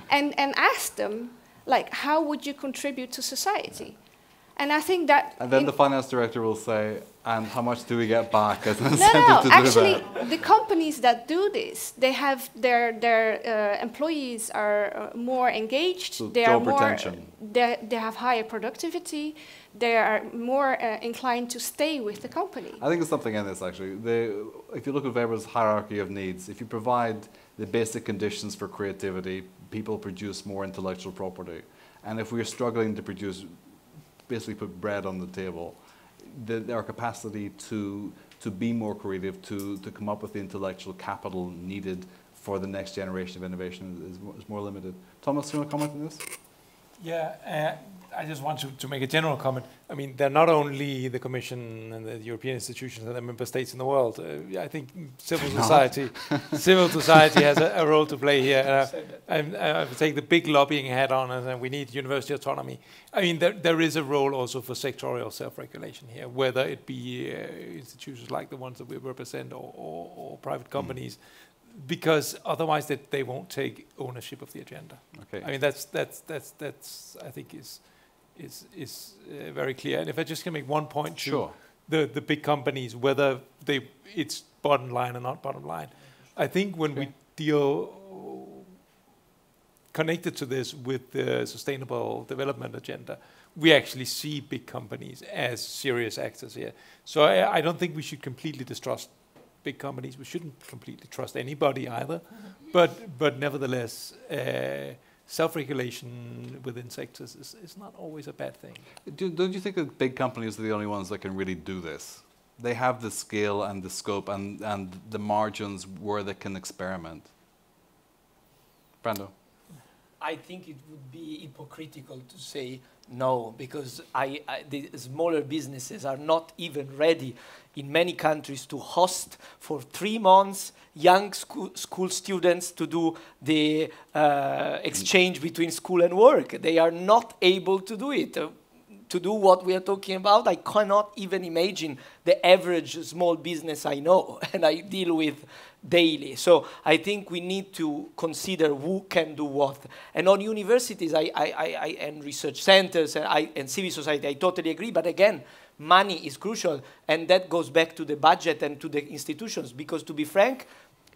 and ask them, Like, how would you contribute to society? And I think that... And then the finance director will say, and how much do we get back as an incentive to do that? Actually, the companies that do this, they have their employees are more engaged. So they job are more, retention. They have higher productivity. They are more inclined to stay with the company. I think there's something in this, actually. If you look at Weber's hierarchy of needs, if you provide the basic conditions for creativity, people produce more intellectual property. And if we're struggling to produce... basically put bread on the table, our capacity to be more creative, to come up with the intellectual capital needed for the next generation of innovation is more limited. Thomas, do you want to comment on this? Yeah, I just want to make a general comment. I mean, they're not only the Commission and the European institutions and the member states in the world. I think civil society has a role to play here. And I take the big lobbying hat on, and we need university autonomy. I mean, there is a role also for sectorial self-regulation here, whether it be institutions like the ones that we represent or private companies. Because otherwise, they won't take ownership of the agenda. Okay. I mean, that's I think is very clear. And if I just can make one point to the big companies, whether it's bottom line or not bottom line, I think when we deal connected to this with the sustainable development agenda, we actually see big companies as serious actors here. So I don't think we should completely distrust big companies. We shouldn't completely trust anybody either, but nevertheless, self-regulation within sectors is not always a bad thing. Don't you think that big companies are the only ones that can really do this? They have the scale and the scope and the margins where they can experiment. Brando? I think it would be hypocritical to say no, because the smaller businesses are not even ready in many countries to host for 3 months young school students to do the exchange between school and work. They are not able to do it. To do what we are talking about, I cannot even imagine the average small business I know and I deal with daily. So I think we need to consider who can do what. And on universities and research centers and civil society, I totally agree. But again, money is crucial. And that goes back to the budget and to the institutions. Because to be frank,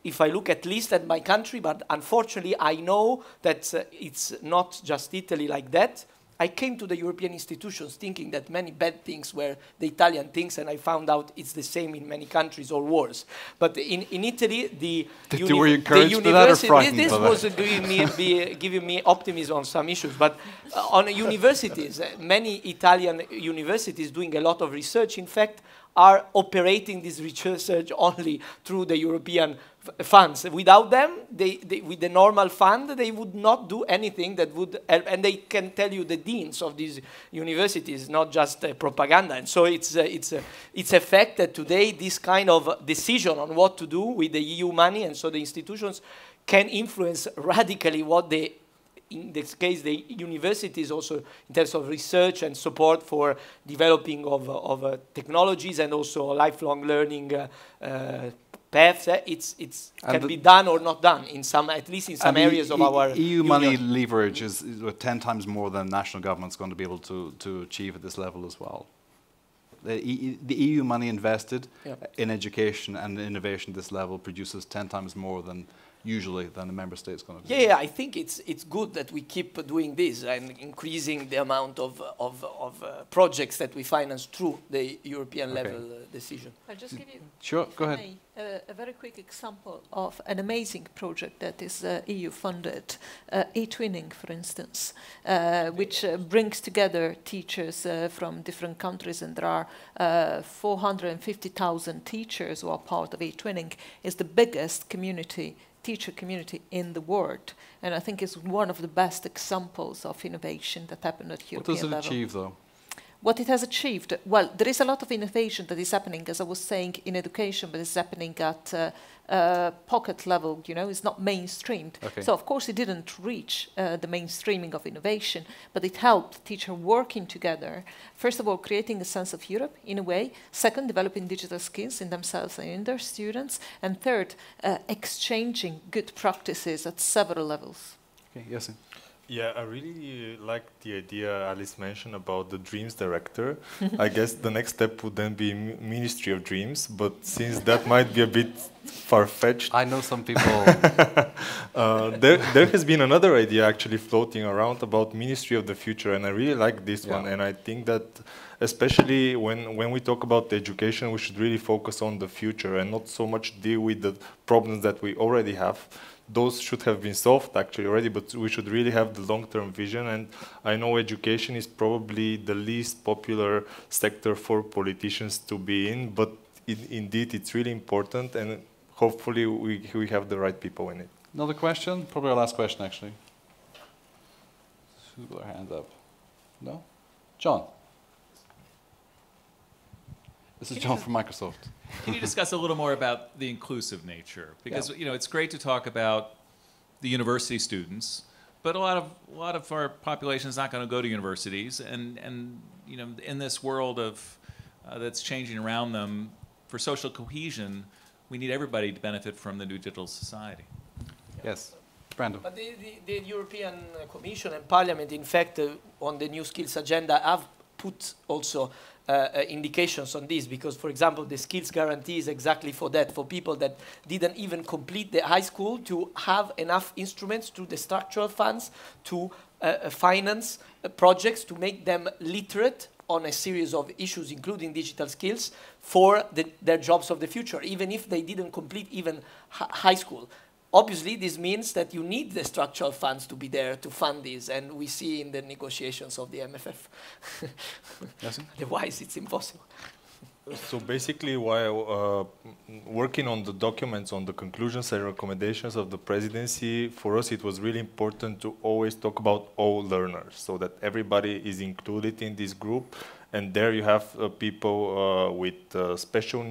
if I look at least at my country, but unfortunately I know that it's not just Italy like that. I came to the European institutions thinking that many bad things were the Italian things, and I found out it's the same in many countries or worse. But in Italy, this was giving me optimism on some issues. But on universities, many Italian universities doing a lot of research, in fact, are operating this research only through the European funds. Without them, with the normal fund, they would not do anything that would help. And they can tell you the deans of these universities, not just propaganda. And so it's a fact that today this kind of decision on what to do with the EU money, and so the institutions can influence radically what they, in this case, the universities also in terms of research and support for developing of technologies and also lifelong learning paths. It can be done or not done in some, at least in some areas of our EU union. Money leverage is 10 times more than national governments going to be able to achieve at this level as well. The EU money invested in education and innovation at this level produces 10 times more than usually than the member state's going to do. Yeah, I think it's good that we keep doing this and increasing the amount of projects that we finance through the European level decision. I'll just give you go ahead. A very quick example of an amazing project that is EU funded, eTwinning, for instance, which brings together teachers from different countries, and there are 450,000 teachers who are part of eTwinning. It's the biggest community teacher community in the world, and I think it's one of the best examples of innovation that happened at European level. What does it achieve, though? What it has achieved? Well, there is a lot of innovation that is happening, as I was saying, in education, but it's happening at pocket level, you know, it's not mainstreamed. Okay. So, of course, it didn't reach the mainstreaming of innovation, but it helped teachers working together. First of all, creating a sense of Europe, in a way. Second, developing digital skills in themselves and in their students. And third, exchanging good practices at several levels. Okay, yes. Yeah, I really like the idea Alice mentioned about the Dreams Director. I guess the next step would then be Ministry of Dreams, but since that might be a bit far-fetched... I know some people... there has been another idea actually floating around about Ministry of the Future, and I really like this one, and I think that especially when we talk about education, we should really focus on the future and not so much deal with the problems that we already have. Those should have been solved actually already, but we should really have the long-term vision. And I know education is probably the least popular sector for politicians to be in, but indeed it's really important, and hopefully we have the right people in it. Another question? Probably our last question, actually. Who's got their hand up? No? John. This is John from Microsoft. Can you discuss a little more about the inclusive nature? Because you know, it's great to talk about the university students, but a lot of our population is not going to go to universities, and you know, in this world of that's changing around them, for social cohesion, we need everybody to benefit from the new digital society. Yes. Brando. But the European Commission and Parliament, in fact, on the new skills agenda, have put also indications on this, because, for example, the skills guarantee is exactly for that, for people that didn't even complete the high school to have enough instruments through the structural funds to finance projects to make them literate on a series of issues, including digital skills, for their jobs of the future, even if they didn't complete even high school. Obviously, this means that you need the structural funds to be there to fund these, and we see in the negotiations of the MFF. Otherwise, it's impossible. So basically, while working on the documents, on the conclusions and recommendations of the presidency, for us it was really important to always talk about all learners, so that everybody is included in this group. And there you have people with special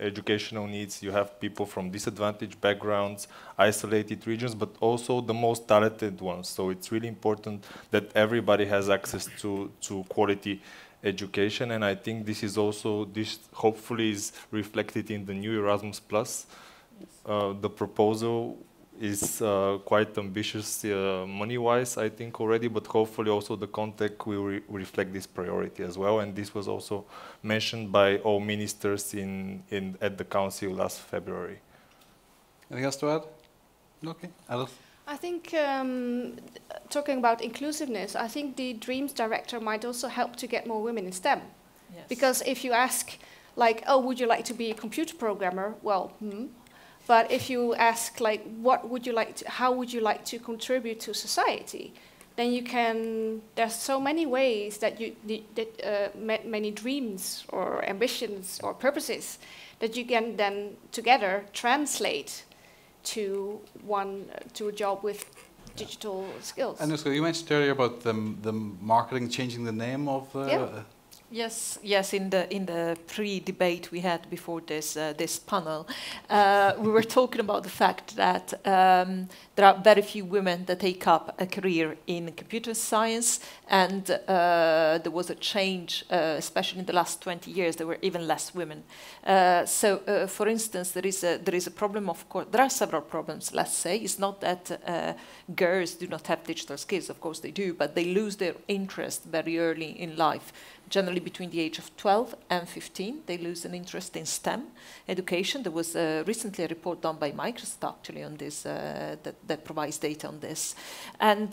educational needs, you have people from disadvantaged backgrounds, isolated regions, but also the most talented ones. So it's really important that everybody has access to quality education. And I think this is also, this hopefully is reflected in the new Erasmus+. The proposal is quite ambitious money-wise, I think, already, but hopefully also the content will reflect this priority as well. And this was also mentioned by all ministers at the Council last February. Anything else to add? Okay, Alice? I think, talking about inclusiveness, I think the Dreams Director might also help to get more women in STEM. Yes. Because if you ask, like, oh, would you like to be a computer programmer? Well, But if you ask, like, what would you like to, how would you like to contribute to society, then you can. There's so many ways that many dreams or ambitions or purposes that you can then together translate to a job with digital skills. And Anusca, you mentioned earlier about the marketing changing the name of. Yes. In the pre-debate we had before this this panel, we were talking about the fact that there are very few women that take up a career in computer science, and there was a change, especially in the last 20 years. There were even less women. So, for instance, there is a problem. Of course, there are several problems. Let's say it's not that girls do not have digital skills. Of course, they do, but they lose their interest very early in life. Generally between the age of 12 and 15, they lose an interest in STEM education. There was recently a report done by Microsoft actually on this, that provides data on this. And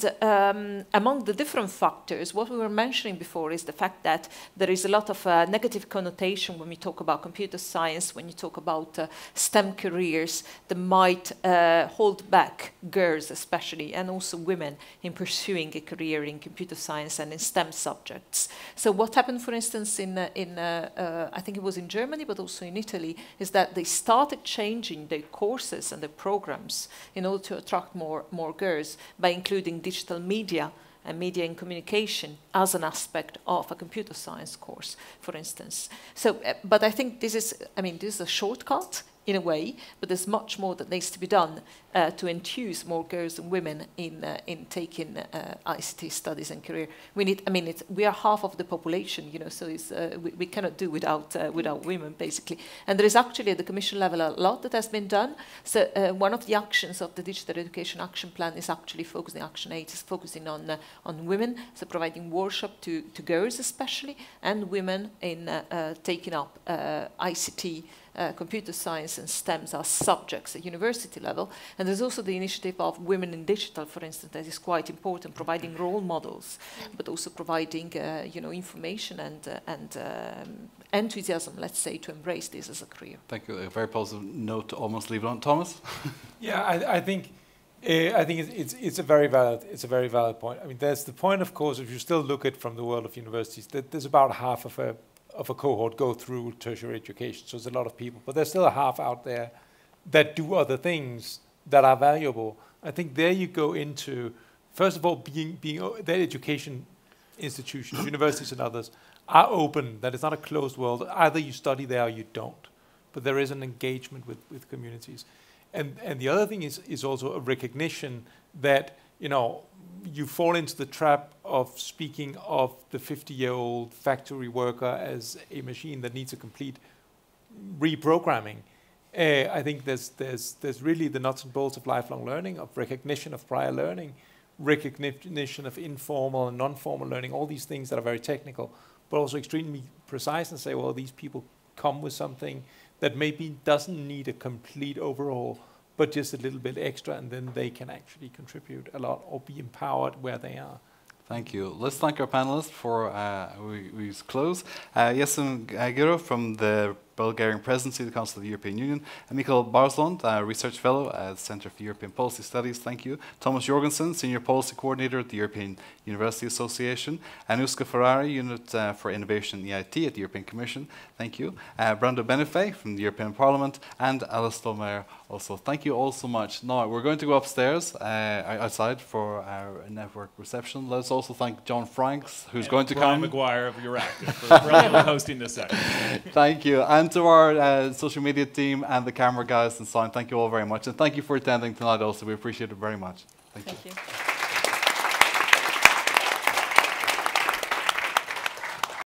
among the different factors, what we were mentioning before is the fact that there is a lot of negative connotation when we talk about computer science, when you talk about STEM careers that might hold back girls especially, and also women, in pursuing a career in computer science and in STEM subjects. So what happened, for instance, I think it was in Germany, but also in Italy, is that they started changing their courses and their programs in order to attract more girls by including digital media and media and communication as an aspect of a computer science course, for instance. So, but I think this is a shortcut. in a way, but there's much more that needs to be done to enthuse more girls and women in taking ICT studies and career. We need, I mean, we are half of the population, you know, so it's, we cannot do without without women basically. And there is actually at the Commission level a lot that has been done. So one of the actions of the Digital Education Action Plan is actually focusing, Action 8 is focusing on women, so providing workshop to girls especially and women in taking up ICT. Computer science and STEMs are subjects at university level. And there's also the initiative of Women in Digital, for instance, that is quite important, providing role models, but also providing you know, information and enthusiasm, let's say, to embrace this as a career. Thank you. A very positive note to almost leave it on. Thomas? Yeah, I think it's a very valid point. I mean, there's the point, of course, if you still look at from the world of universities, that there's about half of a cohort go through tertiary education. So it's a lot of people, but there's still a half out there that do other things that are valuable. I think there you go into, first of all, being that education institutions, universities and others are open, that it's not a closed world. Either you study there or you don't, but there is an engagement with communities. And the other thing is also a recognition that, you know, you fall into the trap of speaking of the 50-year-old factory worker as a machine that needs a complete reprogramming. I think there's really the nuts and bolts of lifelong learning, of recognition of prior learning, recognition of informal and non-formal learning, all these things that are very technical, but also extremely precise and say, well, these people come with something that maybe doesn't need a complete overhaul, but just a little bit extra, and then they can actually contribute a lot or be empowered where they are. Thank you. Let's thank our panelists for we close. Yasen Gyurov from the Bulgarian presidency of the Council of the European Union, and Mikkel Barslund, research fellow at the Center for European Policy Studies. Thank you. Thomas Jorgensen, senior policy coordinator at the European University Association. Anusca Ferrari, unit for innovation in EIT at the European Commission. Thank you. Brando Benifei from the European Parliament, and Alice Stollmeyer also. Thank you all so much. Now we're going to go upstairs outside for our network reception. Let's also thank John Frank, who's going to come. And Brian McGuire of EURACTIV for hosting this session. Thank you. And to our social media team and the camera guys and so on, thank you all very much. And thank you for attending tonight also. We appreciate it very much. Thank you.